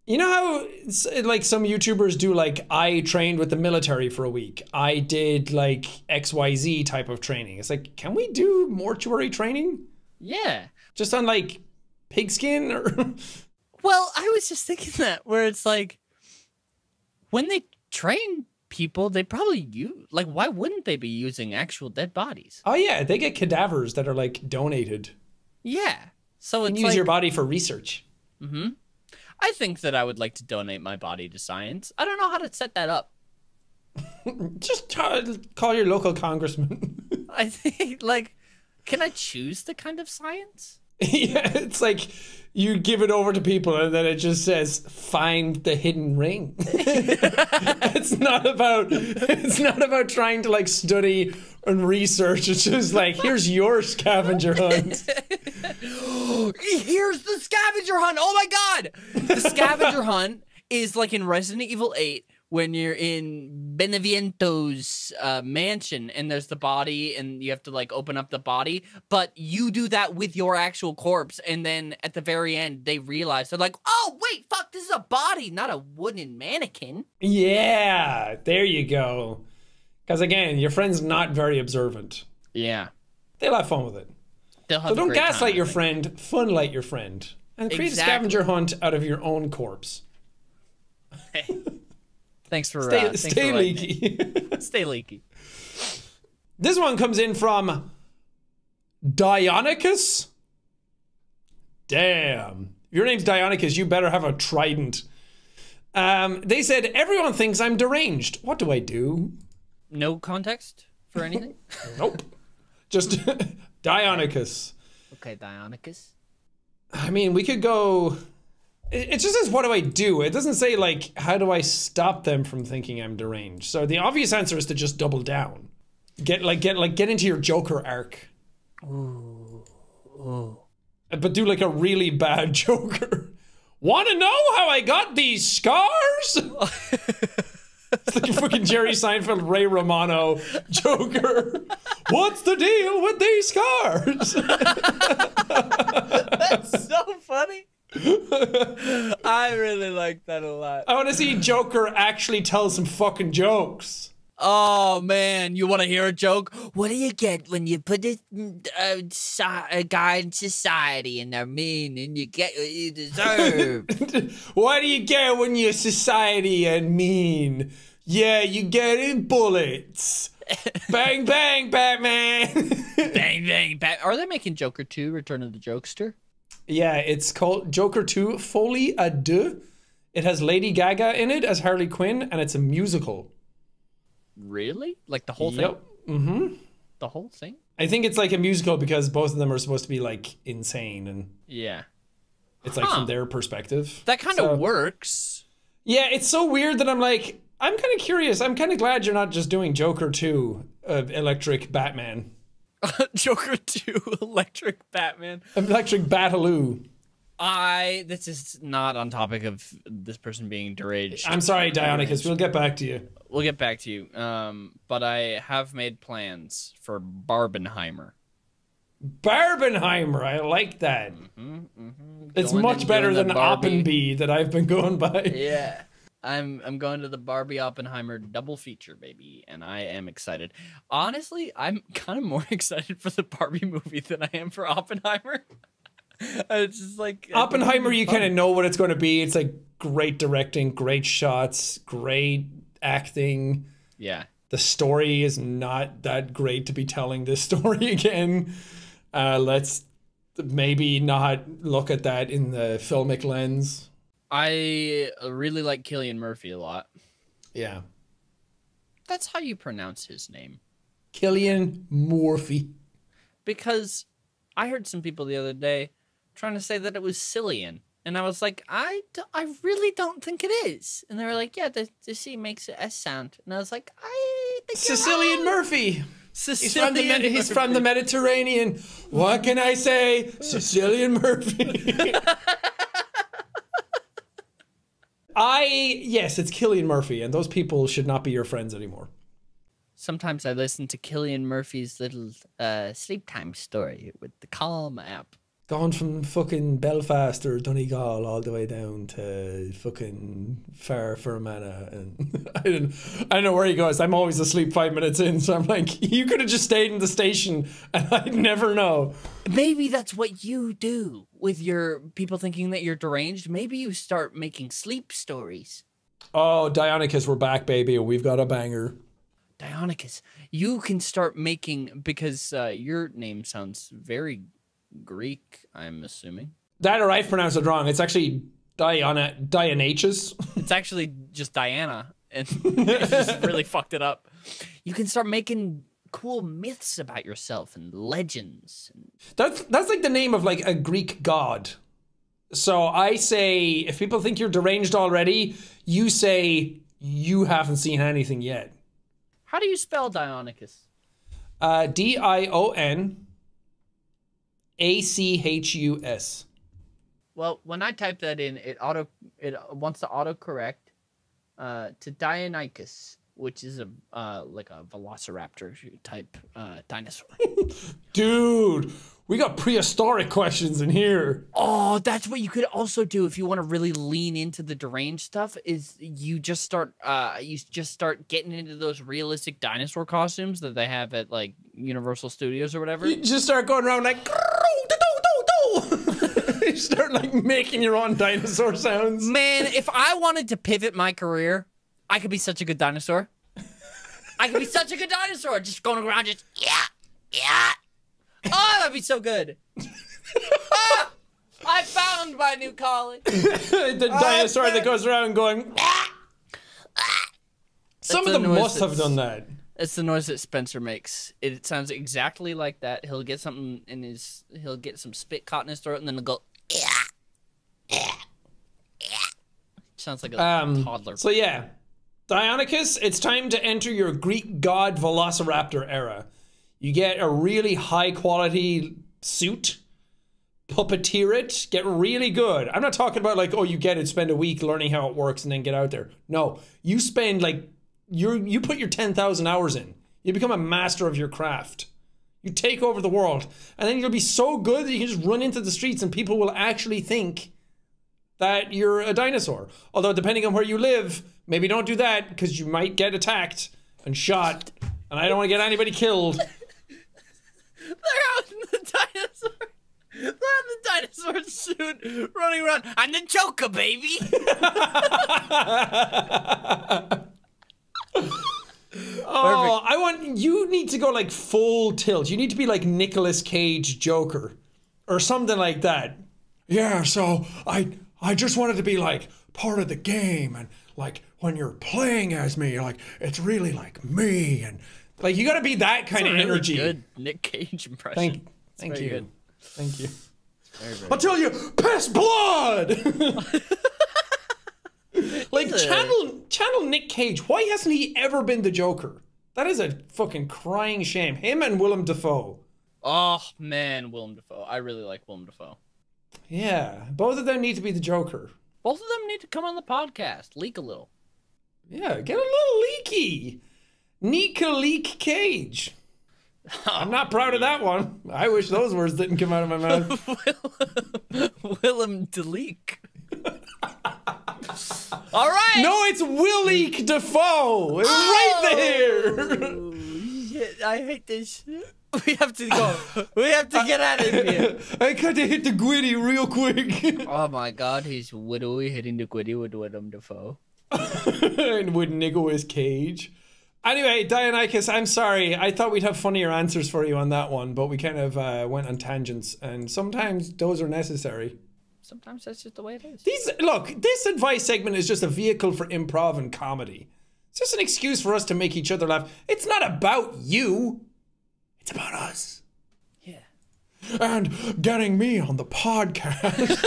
You know how like some YouTubers do like, I trained with the military for a week. I did like X Y Z type of training. It's like, can we do mortuary training? Yeah. Just on like pigskin or. Well, I was just thinking that where it's like when they train people, they probably use like, why wouldn't they be using actual dead bodies? Oh yeah. They get cadavers that are like donated. Yeah. So it's you can use like, your body for research. Mm-hmm. I think that I would like to donate my body to science. I don't know how to set that up. Just call your local congressman. I think, like, can I choose the kind of science? Yeah, it's like you give it over to people and then it just says, find the hidden ring. It's not about, it's not about trying to like study and research. It's just like, here's your scavenger hunt. Here's the scavenger hunt. Oh my God. The scavenger hunt is like in Resident Evil eight when you're in Beneviento's uh, mansion and there's the body and you have to like open up the body, but you do that with your actual corpse. And then at the very end, they realize they're like, oh wait, fuck, this is a body, not a wooden mannequin. Yeah, there you go. Because again, your friend's not very observant. Yeah. They'll have fun with it. So don't gaslight your friend, funlight your friend, and create exactly. a scavenger hunt out of your own corpse. Hey, thanks for stay, uh, thanks stay for leaky. Stay leaky. This one comes in from Dionicus. Damn, if your name's Dionicus, you better have a trident. Um, they said everyone thinks I'm deranged. What do I do? No context for anything. Nope. Just. Dionicus. Okay, Dionicus. I mean, we could go. It just says, what do I do? It doesn't say, like, how do I stop them from thinking I'm deranged? So the obvious answer is to just double down. Get, like, get, like, get into your Joker arc. Ooh. Ooh. But do, like, a really bad Joker. Want to know how I got these scars? It's like a fucking Jerry Seinfeld, Ray Romano, Joker. What's the deal with these scars? That's so funny. I really like that a lot. I want to see Joker actually tell some fucking jokes. Oh, man. You want to hear a joke? What do you get when you put a, a, a guy in society and they're mean and you get what you deserve? What do you get when you're society and mean? Yeah, you get in bullets. Bang, bang, Batman. Bang, bang, Bat. Are they making Joker two, Return of the Jokester? Yeah, it's called Joker two, Folie à Deux. It has Lady Gaga in it as Harley Quinn, and it's a musical. Really? Like the whole yep. thing? Mm-hmm. The whole thing? I think it's like a musical because both of them are supposed to be like insane. And yeah. It's huh. like from their perspective. That kind so, of works. Yeah, it's so weird that I'm like, I'm kind of curious. I'm kind of glad you're not just doing Joker two, uh, Electric Batman. Joker two, Electric Batman. Electric Bataloo. I, this is not on topic of this person being deranged. I'm sorry, Dionicus. We'll get back to you. We'll get back to you. Um, but I have made plans for Barbenheimer. Barbenheimer. I like that. Mm-hmm, mm-hmm. It's going much better than Oppenbee that I've been going by. Yeah. I'm I'm going to the Barbie Oppenheimer double feature, baby, and I am excited. Honestly, I'm kind of more excited for the Barbie movie than I am for Oppenheimer. It's just like Oppenheimer, you kind of know what it's going to be. It's like great directing, great shots, great acting. Yeah. The story is not that great to be telling this story again. Uh, let's maybe not look at that in the filmic lens. I really like Killian Murphy a lot. Yeah. That's how you pronounce his name. Killian Murphy. Because I heard some people the other day trying to say that it was Cillian. And I was like, I, do, I really don't think it is. And they were like, yeah, the, the C makes an S sound. And I was like, I think Cillian Murphy. Cillian he's, Murphy. He's from the Mediterranean. What can I say? Cillian Murphy. I, yes, it's Killian Murphy. And those people should not be your friends anymore. Sometimes I listen to Killian Murphy's little uh, sleep time story with the Calm app. Gone from fucking Belfast or Donegal all the way down to fucking Far Fermanagh, and I don't, I don't know where he goes. I'm always asleep five minutes in, so I'm like, you could have just stayed in the station, and I'd never know. Maybe that's what you do with your people thinking that you're deranged. Maybe you start making sleep stories. Oh, Dionicus, we're back, baby. We've got a banger. Dionicus, you can start making, because uh, your name sounds very Greek, I'm assuming. That or I've pronounced it wrong. It's actually Diana, Dionysus. It's actually just Diana, and it just really fucked it up. You can start making cool myths about yourself and legends. That's that's like the name of like a Greek god. So I say, if people think you're deranged already, you say you haven't seen anything yet. How do you spell Dionicus? Uh, D I O N A C H U S. Well, when I type that in, it auto it wants to autocorrect uh, to Deinonychus, which is a uh, like a velociraptor type uh, dinosaur. Dude, we got prehistoric questions in here. Oh, that's what you could also do if you want to really lean into the deranged stuff. Is you just start uh, you just start getting into those realistic dinosaur costumes that they have at like Universal Studios or whatever. You just start going around like. You start like making your own dinosaur sounds. Man, if I wanted to pivot my career, I could be such a good dinosaur. I could be such a good dinosaur, just going around just yeah, yeah. Oh, that'd be so good. Ah, I found my new calling. The I dinosaur found... that goes around going. Ah, ah. Some of the them must have done that. It's the noise that Spencer makes. It sounds exactly like that. He'll get something in his, he'll get some spit caught in his throat, and then he'll go, yeah, yeah, yeah. Sounds like a um, toddler. So yeah, Dionicus, it's time to enter your Greek god velociraptor era. You get a really high quality suit, puppeteer it, get really good. I'm not talking about like, oh, you get it, spend a week learning how it works and then get out there. No, you spend like, You you put your ten thousand hours in. You become a master of your craft. You take over the world. And then you'll be so good that you can just run into the streets and people will actually think that you're a dinosaur. Although, depending on where you live, maybe don't do that because you might get attacked and shot. And I don't want to get anybody killed. They're out in the dinosaur. They're in the dinosaur suit running around. I'm the Joker, baby. Oh, perfect. I want you go like full tilt. You need to be like Nicolas Cage Joker or something like that. Yeah, so I I just wanted to be like part of the game, and like when you're playing as me, you're like, it's really like me, and like you gotta be that kind That's of a really energy. Good Nick Cage impression. Thank, thank you. Good. Thank you. Very, very Until good. you piss blood. Like a... channel channel Nick Cage. Why hasn't he ever been the Joker? That is a fucking crying shame. Him and Willem Dafoe. Oh man, Willem Dafoe. I really like Willem Dafoe. Yeah, both of them need to be the Joker. Both of them need to come on the podcast, leak a little. Yeah, get a little leaky. Nika Leak Cage. I'm not proud of that one. I wish those words didn't come out of my mouth. Willem, Willem DeLeak. All right. No, it's Willie Dafoe. It's oh, right there. I hate this. We have to go. We have to get out of here. I got to hit the gritty real quick. Oh my God, he's widowy hitting the gritty with Willem Dafoe. And with Nicolas Cage. Anyway, Dionychus, I'm sorry. I thought we'd have funnier answers for you on that one, but we kind of uh, went on tangents, and sometimes those are necessary. Sometimes that's just the way it is. These, look, this advice segment is just a vehicle for improv and comedy. It's just an excuse for us to make each other laugh. It's not about you. It's about us. Yeah. And getting me on the podcast.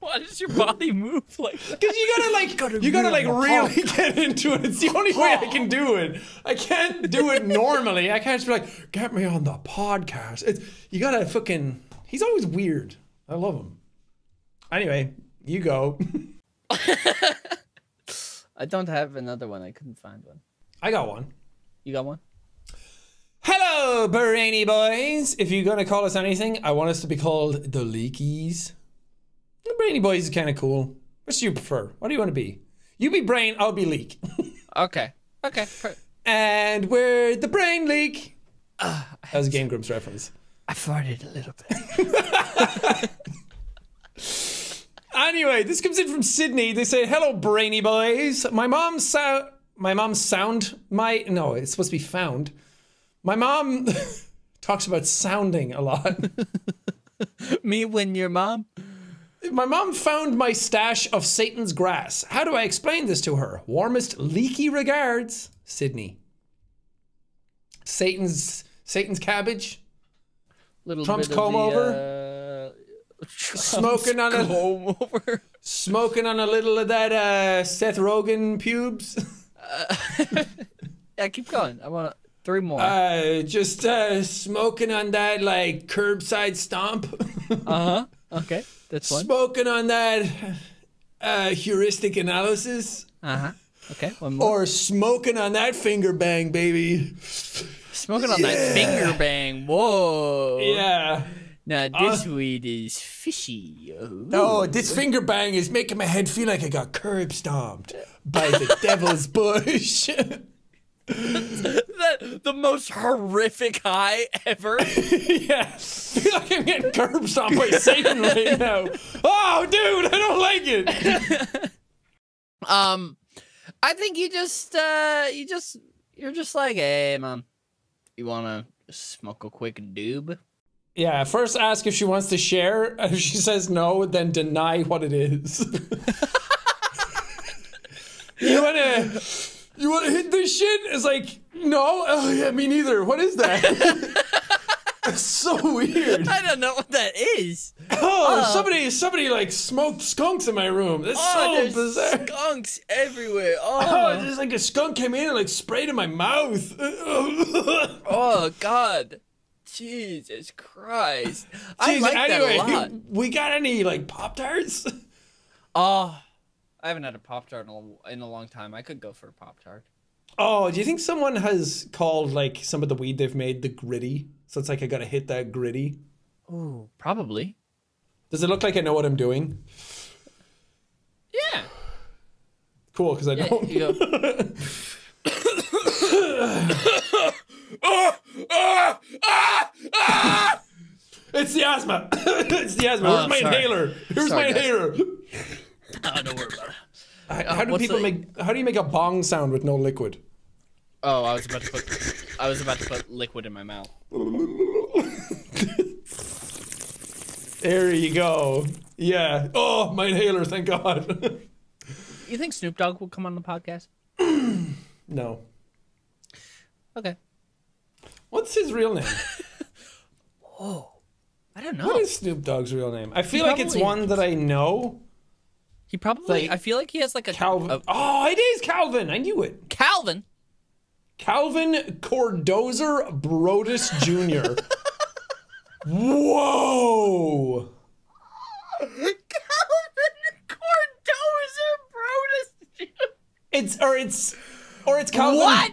Why does your body move like that? Because you gotta like, you gotta, you gotta like really pump. get into it. It's the only way I can do it. I can't do it normally. I can't just be like, get me on the podcast. It's, you gotta fucking, he's always weird. I love him. Anyway, you go. I don't have another one. I couldn't find one. I got one. You got one? Hello, Brainy Boys. If you're gonna call us anything, I want us to be called the Leakies. The Brainy Boys is kind of cool. What do you prefer? What do you want to be? You be Brain, I'll be Leak. Okay. Okay. And we're the Brain Leak. Uh, that was a Game Grumps reference. I farted a little bit. Anyway, this comes in from Sydney. They say, hello, Brainy Boys. My mom sound... My mom sound... My... No, it's supposed to be found. My mom talks about sounding a lot. Me when your mom... My mom found my stash of Satan's grass. How do I explain this to her? Warmest leaky regards, Sydney. Satan's Satan's cabbage. Little Trump's bit comb of the, over. Uh, Trump's smoking on a comb over. Smoking on a little of that uh, Seth Rogen pubes. Uh, yeah, keep going. I want three more. Uh, just uh, smoking on that like curbside stomp. Uh huh. Okay. That's one. Spoken on that uh, heuristic analysis. Uh-huh. Okay, one more. Or smoking on that finger bang, baby. Smoking on yeah. that finger bang. Whoa. Yeah. Now this uh, weed is fishy. Ooh. Oh, this finger bang is making my head feel like I got curb stomped by the devil's bush. That, the most horrific high ever. Yeah, I feel like I'm getting curb stomped by Satan right now. Oh, dude, I don't like it. Um, I think you just, uh, you just, you're just like, hey, mom, you wanna smoke a quick doob? Yeah, first ask if she wants to share. If she says no, then deny what it is. You wanna... You want to hit this shit? It's like, no. Oh, yeah, me neither. What is that? That's so weird. I don't know what that is. Oh, uh, somebody, somebody like smoked skunks in my room. That's oh, so bizarre. Skunks everywhere. Oh. Oh, there's like a skunk came in and like sprayed in my mouth. Oh, God. Jesus Christ. Jeez, I like anyway, that a lot. We got any like Pop-Tarts? Oh. Uh, I haven't had a Pop-Tart in, in a long time. I could go for a Pop-Tart. Oh, do you think someone has called, like, some of the weed they've made the gritty? So it's like, I gotta hit that gritty? Oh, probably. Does it look like I know what I'm doing? Yeah. Cool, because I yeah, don't. You go. Oh, oh, ah, ah! It's the asthma. It's the asthma. Oh, Where's my sorry. inhaler? Where's sorry, my guys. inhaler? Oh, don't worry about it. How, how do people the... make? How do you make a bong sound with no liquid? Oh, I was about to put I was about to put liquid in my mouth. There you go. Yeah. Oh, my inhaler, thank God. You think Snoop Dogg will come on the podcast? No. Okay. What's his real name? Whoa. I don't know. What is Snoop Dogg's real name? I feel he like probably, it's one that I know. He probably, like, I feel like he has like a Calvin. A, oh, it is Calvin. I knew it. Calvin. Calvin Cordozer Brodus Junior Whoa. Calvin Cordozer Brodus Junior It's or it's or it's Calvin what?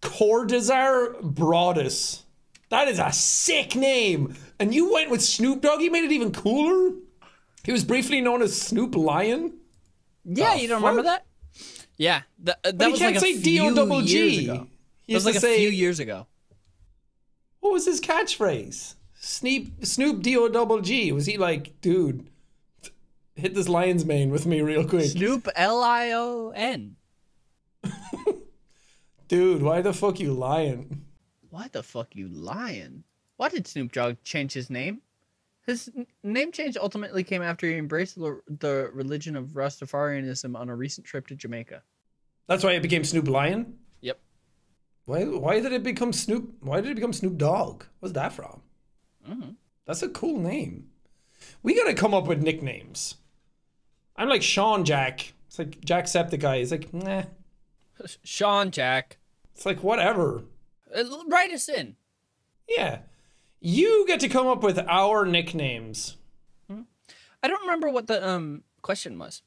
Cordozer Brodus. That is a sick name. And you went with Snoop Dogg. He made it even cooler. He was briefly known as Snoop Lion. Yeah, the you don't fuck? remember that? Yeah, the, uh, that but was like a few years ago. He was like a say, few years ago. What was his catchphrase? Snoop Snoop D O double G. Was he like, dude, hit this lion's mane with me real quick? Snoop L I O N. Dude, why the fuck you lying? Why the fuck you lying? Why did Snoop Dogg change his name? His name change ultimately came after he embraced the, the religion of Rastafarianism on a recent trip to Jamaica. That's why it became Snoop Lion? Yep. Why Why did it become Snoop? Why did it become Snoop Dogg? What's that from? Mm-hmm. That's a cool name. We gotta come up with nicknames. I'm like Sean Jack. It's like Jacksepticeye. It's like, nah. Sean Jack. It's like, whatever. Uh, write us in. Yeah. You get to come up with our nicknames. I don't remember what the um question was.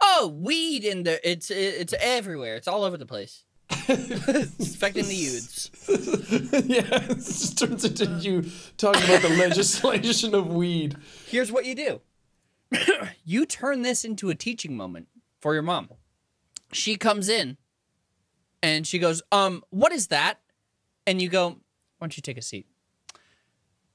Oh, weed in the it's it's everywhere. It's all over the place. It's affecting the youths. Yeah, it just turns into you talking about the legislation of weed. Here's what you do. You turn this into a teaching moment for your mom. She comes in and she goes, "Um, what is that?" And you go, "Why don't you take a seat?"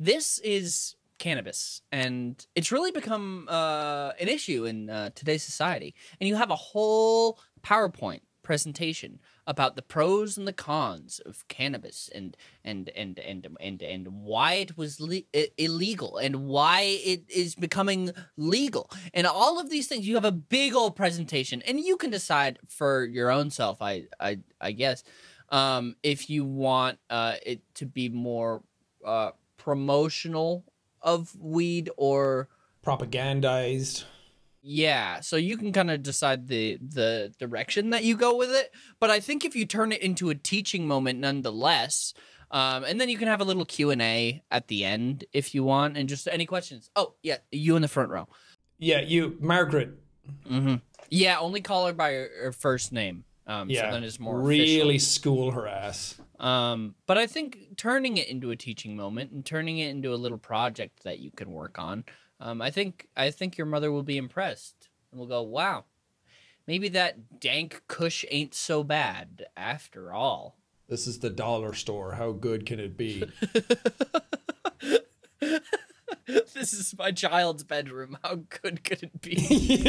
This is cannabis, and it's really become uh, an issue in uh, today's society. And you have a whole PowerPoint presentation about the pros and the cons of cannabis, and and and and and and why it was le illegal, and why it is becoming legal, and all of these things. You have a big old presentation, and you can decide for your own self, I I, I guess, um, if you want uh, it to be more. Uh, promotional of weed or propagandized. Yeah, so you can kind of decide the the direction that you go with it, but I think if you turn it into a teaching moment nonetheless, um and then you can have a little Q and A at the end if you want, and just any questions. Oh yeah, you in the front row. Yeah, you, Margaret. Mm-hmm. Yeah, only call her by her, her first name. Um, yeah, so then it's more really official. School her ass. Um, but I think turning it into a teaching moment and turning it into a little project that you can work on, um, I think I think your mother will be impressed and will go, "Wow, maybe that dank kush ain't so bad after all." This is the dollar store. How good can it be? This is my child's bedroom. How good could it be?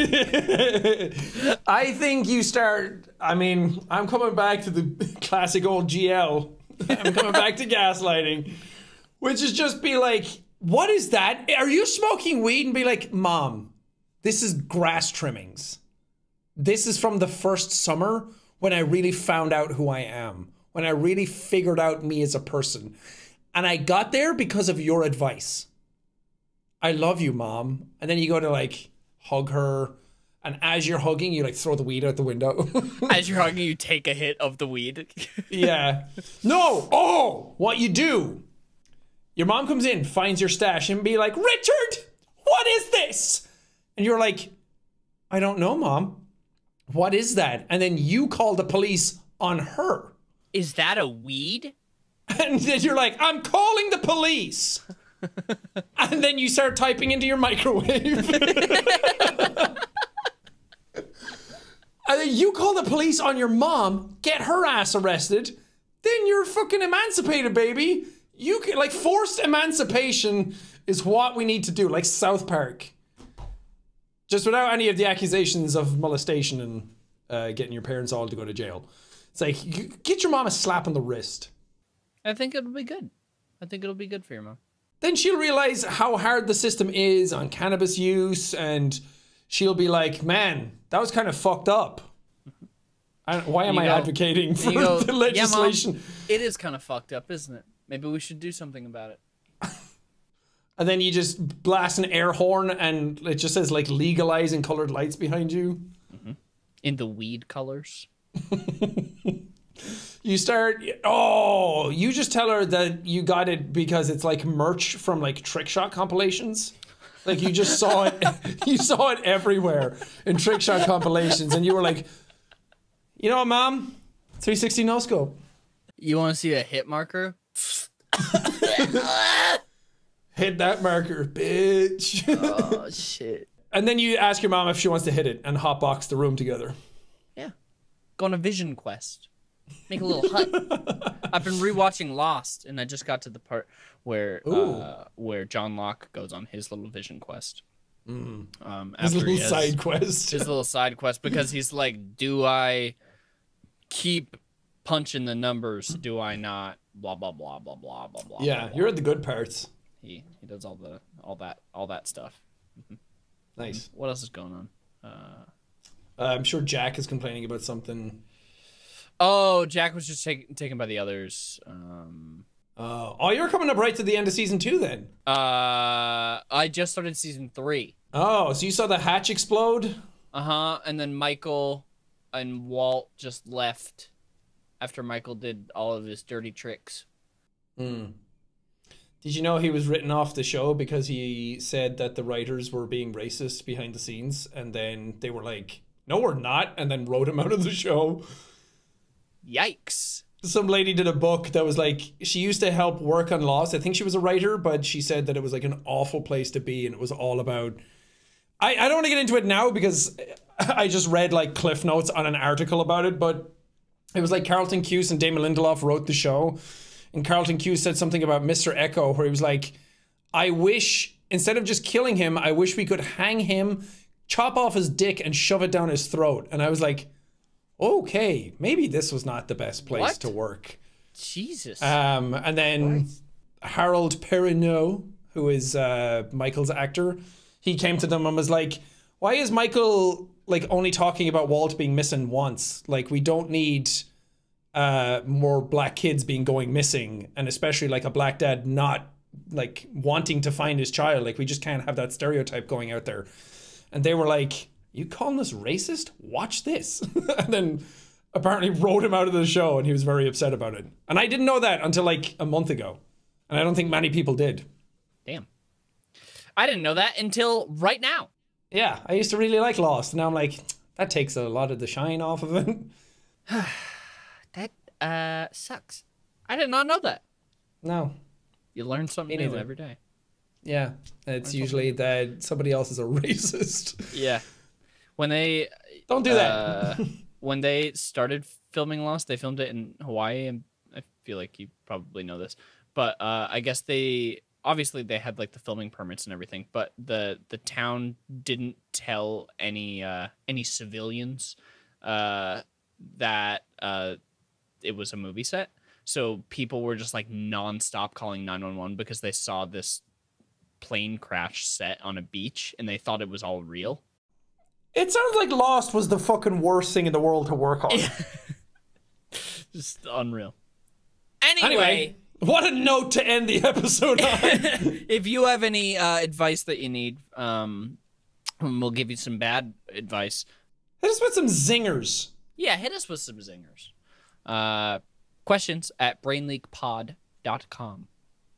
I think you start, I mean, I'm coming back to the classic old G L. I'm coming back to gaslighting, which is just be like, "What is that? Are you smoking weed?" And be like, "Mom, this is grass trimmings. This is from the first summer when I really found out who I am, when I really figured out me as a person. And I got there because of your advice. I love you, Mom." And then you go to like hug her, and as you're hugging, you like throw the weed out the window. As you're hugging, you take a hit of the weed. Yeah. No. Oh, what you do? Your mom comes in, finds your stash, and be like, "Richard, what is this?" And you're like, "I don't know, Mom. What is that?" And then you call the police on her. Is that a weed? And then you're like, "I'm calling the police." And then you start typing into your microwave. And then you call the police on your mom, get her ass arrested. Then you're fucking emancipated, baby. You can, like, forced emancipation is what we need to do, like South Park. Just without any of the accusations of molestation and uh, getting your parents all to go to jail. It's like, get your mom a slap on the wrist. I think it'll be good. I think it'll be good for your mom. Then she'll realize how hard the system is on cannabis use, and she'll be like, man, that was kind of fucked up. I don't, why am I advocating for the legislation? Yeah, Mom, it is kind of fucked up, isn't it? Maybe we should do something about it. And then you just blast an air horn and it just says, like, legalizing colored lights behind you. Mm-hmm. In the weed colors. You start, oh, you just tell her that you got it because it's like merch from like trick shot compilations. Like you just saw it, you saw it everywhere in trick shot compilations. And you were like, you know what, Mom? three sixty no scope. You want to see a hit marker? Hit that marker, bitch. Oh, shit. And then you ask your mom if she wants to hit it and hotbox the room together. Yeah. Go on a vision quest. Make a little hut. I've been rewatching Lost, and I just got to the part where uh, where John Locke goes on his little vision quest. Mm. Um, his little his, side quest. His little side quest, because he's like, do I keep punching the numbers? Do I not? Blah, blah, blah, blah, blah, blah, blah. Yeah, blah, you're at the good parts. He he does all the all that all that stuff. Nice. What else is going on? Uh, uh, I'm sure Jack is complaining about something. Oh, Jack was just take, taken by the others. Um, uh, oh, you're coming up right to the end of season two then. Uh, I just started season three. Oh, so you saw the hatch explode? Uh-huh, and then Michael and Walt just left after Michael did all of his dirty tricks. Mm. Did you know he was written off the show because he said that the writers were being racist behind the scenes, and then they were like, no, we're not, and then wrote him out of the show. Yikes. Some lady did a book that was like, she used to help work on Lost. I think she was a writer, but she said that it was like an awful place to be, and it was all about... I, I don't want to get into it now because I just read like Cliff Notes on an article about it, but it was like Carlton Cuse and Damon Lindelof wrote the show, and Carlton Cuse said something about Mister Echo where he was like, I wish, instead of just killing him, I wish we could hang him, chop off his dick, and shove it down his throat. And I was like... okay, maybe this was not the best place what? to work. Jesus. Um, and then what? Harold Perrineau, who is uh, Michael's actor, he came to them and was like, why is Michael like only talking about Walt being missing once? Like, we don't need uh, more black kids being going missing, and especially like a black dad not like wanting to find his child. Like, we just can't have that stereotype going out there. And they were like... you calling this racist? Watch this. And then apparently wrote him out of the show, and he was very upset about it. And I didn't know that until like a month ago. And I don't think many people did. Damn. I didn't know that until right now. Yeah, I used to really like Lost. And now I'm like, that takes a lot of the shine off of it. That uh, sucks. I did not know that. No. You learn something new every day. Yeah. It's usually that somebody else is a racist. Yeah. When they don't do uh, that. When they started filming Lost, they filmed it in Hawaii, and I feel like you probably know this, but uh, I guess they obviously they had like the filming permits and everything, but the the town didn't tell any uh, any civilians uh, that uh, it was a movie set, so people were just like nonstop calling nine one one because they saw this plane crash set on a beach and they thought it was all real. It sounds like Lost was the fucking worst thing in the world to work on. Just unreal. Anyway, anyway, what a note to end the episode on. If you have any uh, advice that you need, um, we'll give you some bad advice. Hit us with some zingers. Yeah, hit us with some zingers. Uh, questions at brain leak pod dot com.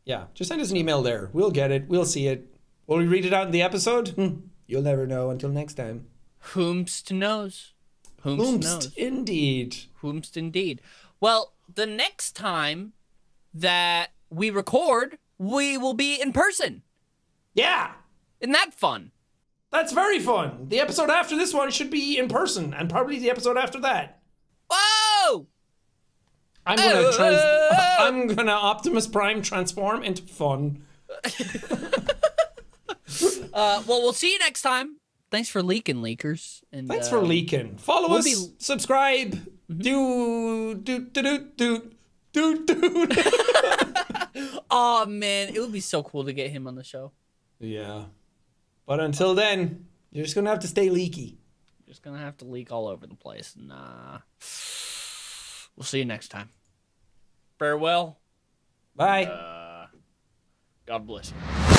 Yeah, just send us an email there. We'll get it. We'll see it. Will we read it out in the episode? Hmm. You'll never know until next time. Whomst knows. Whomst, Whomst knows. Indeed. Whomst indeed. Well, the next time that we record, we will be in person. Yeah. Isn't that fun? That's very fun. The episode after this one should be in person, and probably the episode after that. Whoa! I'm gonna trans uh, I'm gonna Optimus Prime transform into fun. uh, well, we'll see you next time. Thanks for leaking, leakers. And, Thanks uh, for leaking. Follow we'll us, subscribe. Do do do do do do. Oh man, it would be so cool to get him on the show. Yeah, but until then, you're just gonna have to stay leaky. You're just gonna have to leak all over the place. Nah. We'll see you next time. Farewell. Bye. Uh, God bless you.